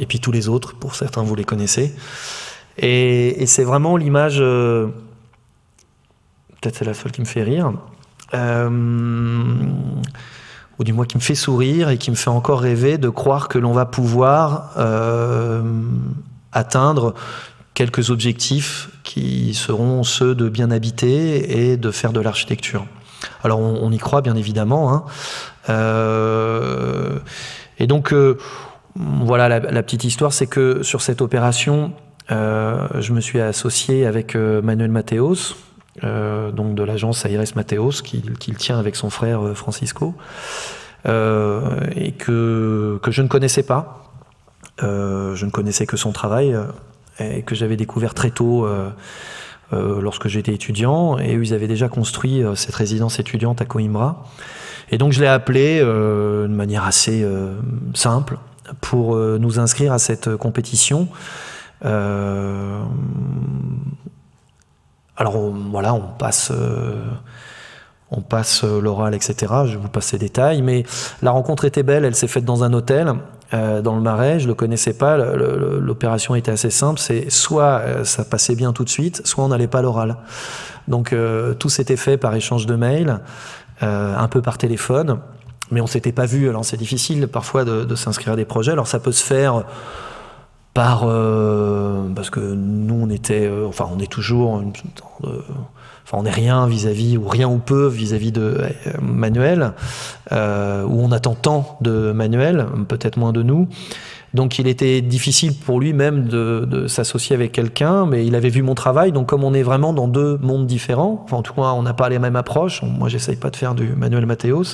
et puis tous les autres, pour certains vous les connaissez. Et, et c'est vraiment l'image, euh, peut-être c'est la seule qui me fait rire, euh, ou du moins qui me fait sourire et qui me fait encore rêver de croire que l'on va pouvoir... Euh, atteindre quelques objectifs qui seront ceux de bien habiter et de faire de l'architecture. Alors on, on y croit bien évidemment. Hein. Euh, et donc euh, voilà la, la petite histoire, c'est que sur cette opération, euh, je me suis associé avec euh, Manuel Mateos, euh, donc de l'agence Aires Mateus, qu'il qu'il tient avec son frère euh, Francisco, euh, et que, que je ne connaissais pas. Euh, je ne connaissais que son travail euh, et que j'avais découvert très tôt euh, euh, lorsque j'étais étudiant, et ils avaient déjà construit euh, cette résidence étudiante à Coimbra, et donc je l'ai appelé euh, de manière assez euh, simple pour euh, nous inscrire à cette compétition. Euh, alors on, voilà, on passe euh, on passe l'oral, et cetera. Je vous passe les détails, mais la rencontre était belle, elle s'est faite dans un hôtel dans le Marais, je ne le connaissais pas, l'opération était assez simple, c'est soit ça passait bien tout de suite, soit on n'allait pas à l'oral. Donc euh, tout s'était fait par échange de mails, euh, un peu par téléphone, mais on ne s'était pas vu, alors c'est difficile parfois de, de s'inscrire à des projets, alors ça peut se faire par... Euh, parce que nous on était, euh, enfin on est toujours... Une, euh, Enfin, on n'est rien vis-à-vis, -vis, ou rien ou peu vis-à-vis -vis de Manuel, euh, où on attend tant de Manuel, peut-être moins de nous. Donc il était difficile pour lui-même de, de s'associer avec quelqu'un, mais il avait vu mon travail, donc comme on est vraiment dans deux mondes différents, enfin, en tout cas on n'a pas les mêmes approches, moi j'essaye pas de faire du Manuel Mateos,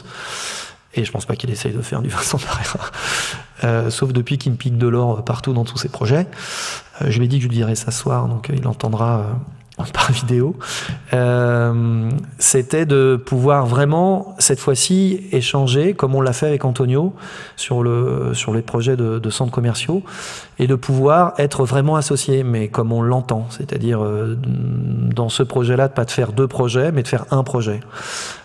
et je pense pas qu'il essaye de faire du Vincent Parreira, euh, sauf depuis qu'il me pique de l'or partout dans tous ses projets. Euh, je lui ai dit que je lui dirais ça ce soir, donc euh, il entendra... Euh, par vidéo, euh, c'était de pouvoir vraiment, cette fois-ci, échanger, comme on l'a fait avec Antonio, sur, le, sur les projets de, de centres commerciaux, et de pouvoir être vraiment associé, mais comme on l'entend, c'est-à-dire euh, dans ce projet-là, de ne pas de faire deux projets, mais de faire un projet.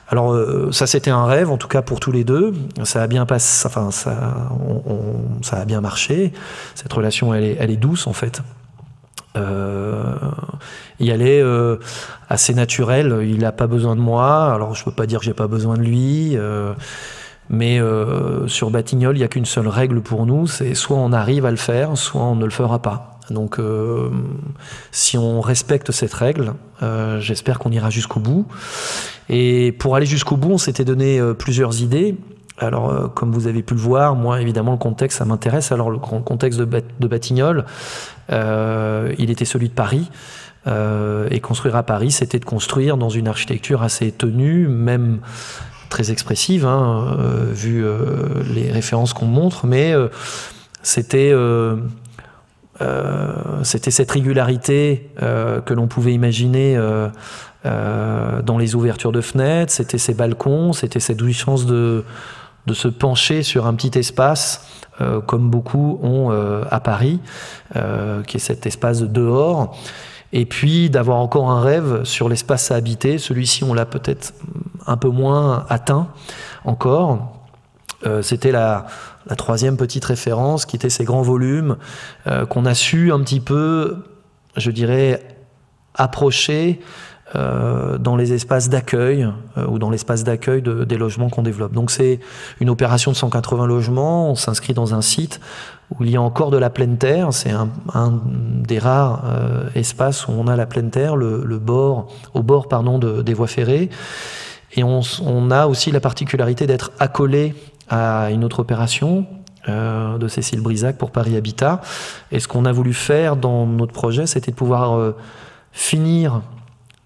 Alors ça, c'était un rêve, en tout cas pour tous les deux. Ça a bien passé, enfin ça, on, on, ça a bien marché. Cette relation, elle est, elle est douce en fait. Euh, et elle est euh, assez naturelle. Il n'a pas besoin de moi. Alors je peux pas dire que j'ai pas besoin de lui. Euh, mais euh, sur Batignolles, il y a qu'une seule règle pour nous, c'est soit on arrive à le faire, soit on ne le fera pas. Donc euh, si on respecte cette règle, euh, j'espère qu'on ira jusqu'au bout. Et pour aller jusqu'au bout, on s'était donné euh, plusieurs idées. Alors euh, comme vous avez pu le voir, moi évidemment le contexte, ça m'intéresse. Alors le contexte de, Bat de Batignolles, euh, il était celui de Paris. Euh, et construire à Paris, c'était de construire dans une architecture assez tenue, même très expressive, hein, euh, vu euh, les références qu'on montre. Mais euh, c'était... Euh, Euh, c'était cette régularité euh, que l'on pouvait imaginer euh, euh, dans les ouvertures de fenêtres, c'était ces balcons, c'était cette jouissance de, de se pencher sur un petit espace euh, comme beaucoup ont euh, à Paris, euh, qui est cet espace de dehors, et puis d'avoir encore un rêve sur l'espace à habiter. Celui-ci, on l'a peut-être un peu moins atteint encore. Euh, c'était la... La troisième petite référence qui était ces grands volumes euh, qu'on a su un petit peu, je dirais, approcher euh, dans les espaces d'accueil euh, ou dans l'espace d'accueil de, des logements qu'on développe. Donc c'est une opération de cent quatre-vingts logements, on s'inscrit dans un site où il y a encore de la pleine terre, c'est un, un des rares euh, espaces où on a la pleine terre, le, le bord, au bord pardon, de, des voies ferrées. Et on, on a aussi la particularité d'être accolé à une autre opération euh, de Cécile Brissac pour Paris Habitat. Et ce qu'on a voulu faire dans notre projet, c'était de pouvoir euh, finir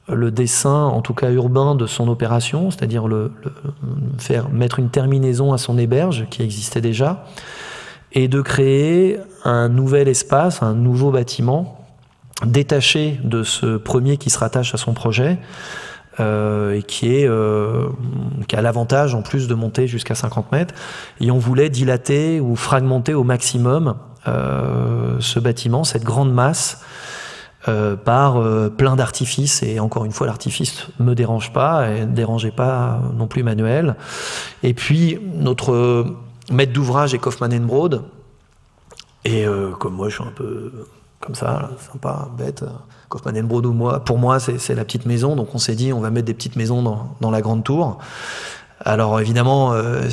le dessin, en tout cas urbain, de son opération, c'est-à-dire le, le, faire mettre une terminaison à son héberge qui existait déjà, et de créer un nouvel espace, un nouveau bâtiment, détaché de ce premier qui se rattache à son projet, Euh, et qui, est, euh, qui a l'avantage en plus de monter jusqu'à cinquante mètres. Et on voulait dilater ou fragmenter au maximum euh, ce bâtiment, cette grande masse, euh, par euh, plein d'artifices. Et encore une fois, l'artifice ne me dérange pas et ne dérangeait pas non plus Manuel. Et puis, notre euh, maître d'ouvrage est Kaufmann and Broad. Et euh, comme moi, je suis un peu... comme ça, sympa, bête. Kaufmann and Broad, moi, pour moi, c'est la petite maison. Donc on s'est dit, on va mettre des petites maisons dans, dans la grande tour. Alors évidemment, euh,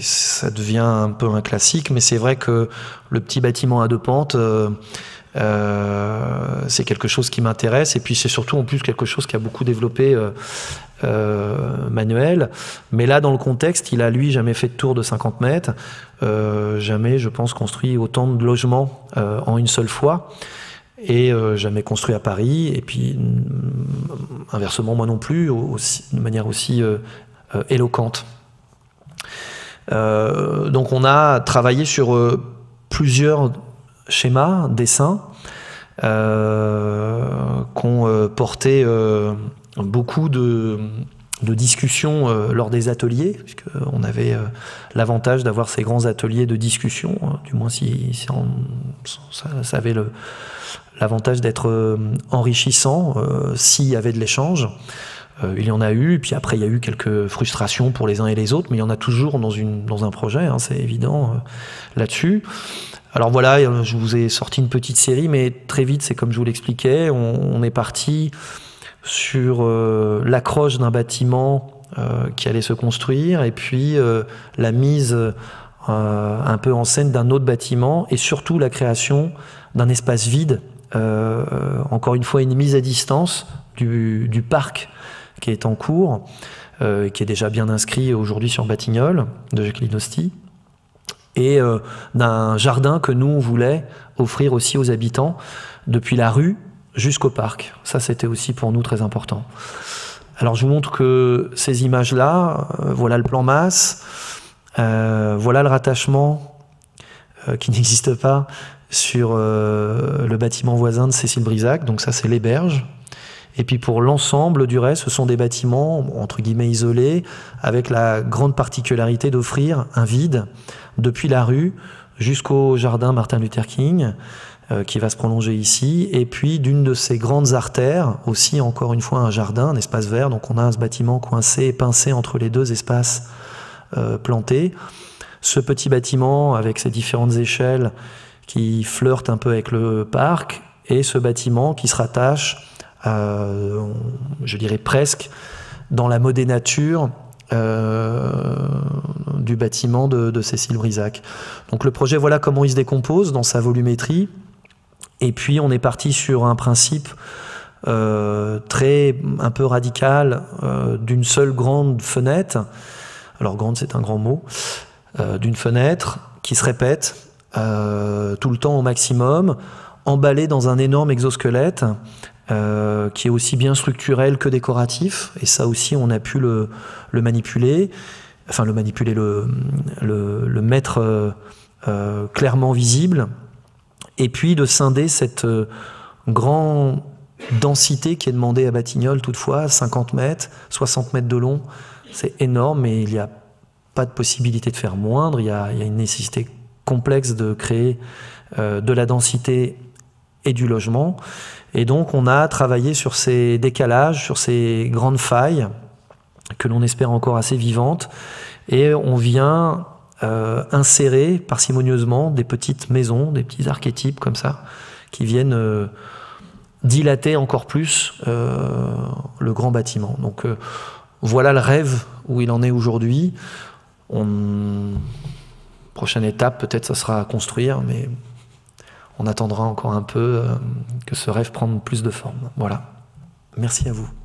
ça devient un peu un classique, mais c'est vrai que le petit bâtiment à deux pentes, euh, euh, c'est quelque chose qui m'intéresse. Et puis c'est surtout en plus quelque chose qui a beaucoup développé euh, euh, Manuel. Mais là, dans le contexte, il a, lui, jamais fait de tour de cinquante mètres. Euh, jamais, je pense, construit autant de logements euh, en une seule fois, et euh, jamais construit à Paris, et puis inversement moi non plus, aussi, de manière aussi euh, euh, éloquente. Euh, donc on a travaillé sur euh, plusieurs schémas, dessins, euh, qu'ont euh, porté euh, beaucoup de... de discussion euh, lors des ateliers, puisqu'on avait euh, l'avantage d'avoir ces grands ateliers de discussion, hein, du moins si, si on, ça, ça avait l'avantage d'être euh, enrichissant, euh, s'il y avait de l'échange. Euh, il y en a eu, puis après il y a eu quelques frustrations pour les uns et les autres, mais il y en a toujours dans, une, dans un projet, hein, c'est évident euh, là-dessus. Alors voilà, je vous ai sorti une petite série, mais très vite, c'est comme je vous l'expliquais, on, on est parti... sur euh, l'accroche d'un bâtiment euh, qui allait se construire, et puis euh, la mise euh, un peu en scène d'un autre bâtiment, et surtout la création d'un espace vide, euh, encore une fois une mise à distance du, du parc qui est en cours, euh, qui est déjà bien inscrit aujourd'hui sur Batignolles, de Clinosti, et euh, d'un jardin que nous on voulait offrir aussi aux habitants, depuis la rue jusqu'au parc. Ça, c'était aussi pour nous très important. Alors, je vous montre que ces images-là, euh, voilà le plan masse, euh, voilà le rattachement euh, qui n'existe pas sur euh, le bâtiment voisin de Cécile Brissac. Donc ça, c'est l'héberge. Et puis pour l'ensemble du reste, ce sont des bâtiments entre guillemets isolés, avec la grande particularité d'offrir un vide depuis la rue jusqu'au jardin Martin Luther King, euh, qui va se prolonger ici, et puis d'une de ces grandes artères, aussi encore une fois un jardin, un espace vert, donc on a ce bâtiment coincé et pincé entre les deux espaces euh, plantés. Ce petit bâtiment avec ses différentes échelles qui flirtent un peu avec le parc, et ce bâtiment qui se rattache, à, je dirais presque, dans la modénature euh, du bâtiment de, de Cécile Brissac. Donc le projet, voilà comment il se décompose dans sa volumétrie, et puis on est parti sur un principe euh, très un peu radical euh, d'une seule grande fenêtre, alors grande c'est un grand mot, euh, d'une fenêtre qui se répète Euh, tout le temps au maximum, emballé dans un énorme exosquelette euh, qui est aussi bien structurel que décoratif, et ça aussi on a pu le, le manipuler, enfin le manipuler, le, le, le mettre euh, euh, clairement visible, et puis de scinder cette euh, grande densité qui est demandée à Batignolles toutefois, cinquante mètres, soixante mètres de long, c'est énorme, mais il n'y a pas de possibilité de faire moindre, il y a, il y a une nécessité complexe de créer euh, de la densité et du logement. Et donc on a travaillé sur ces décalages, sur ces grandes failles que l'on espère encore assez vivantes, et on vient euh, insérer parcimonieusement des petites maisons, des petits archétypes comme ça, qui viennent euh, dilater encore plus euh, le grand bâtiment. Donc euh, voilà le rêve où il en est aujourd'hui. On... Prochaine étape, peut-être ça sera à construire, mais on attendra encore un peu que ce rêve prenne plus de forme. Voilà. Merci à vous.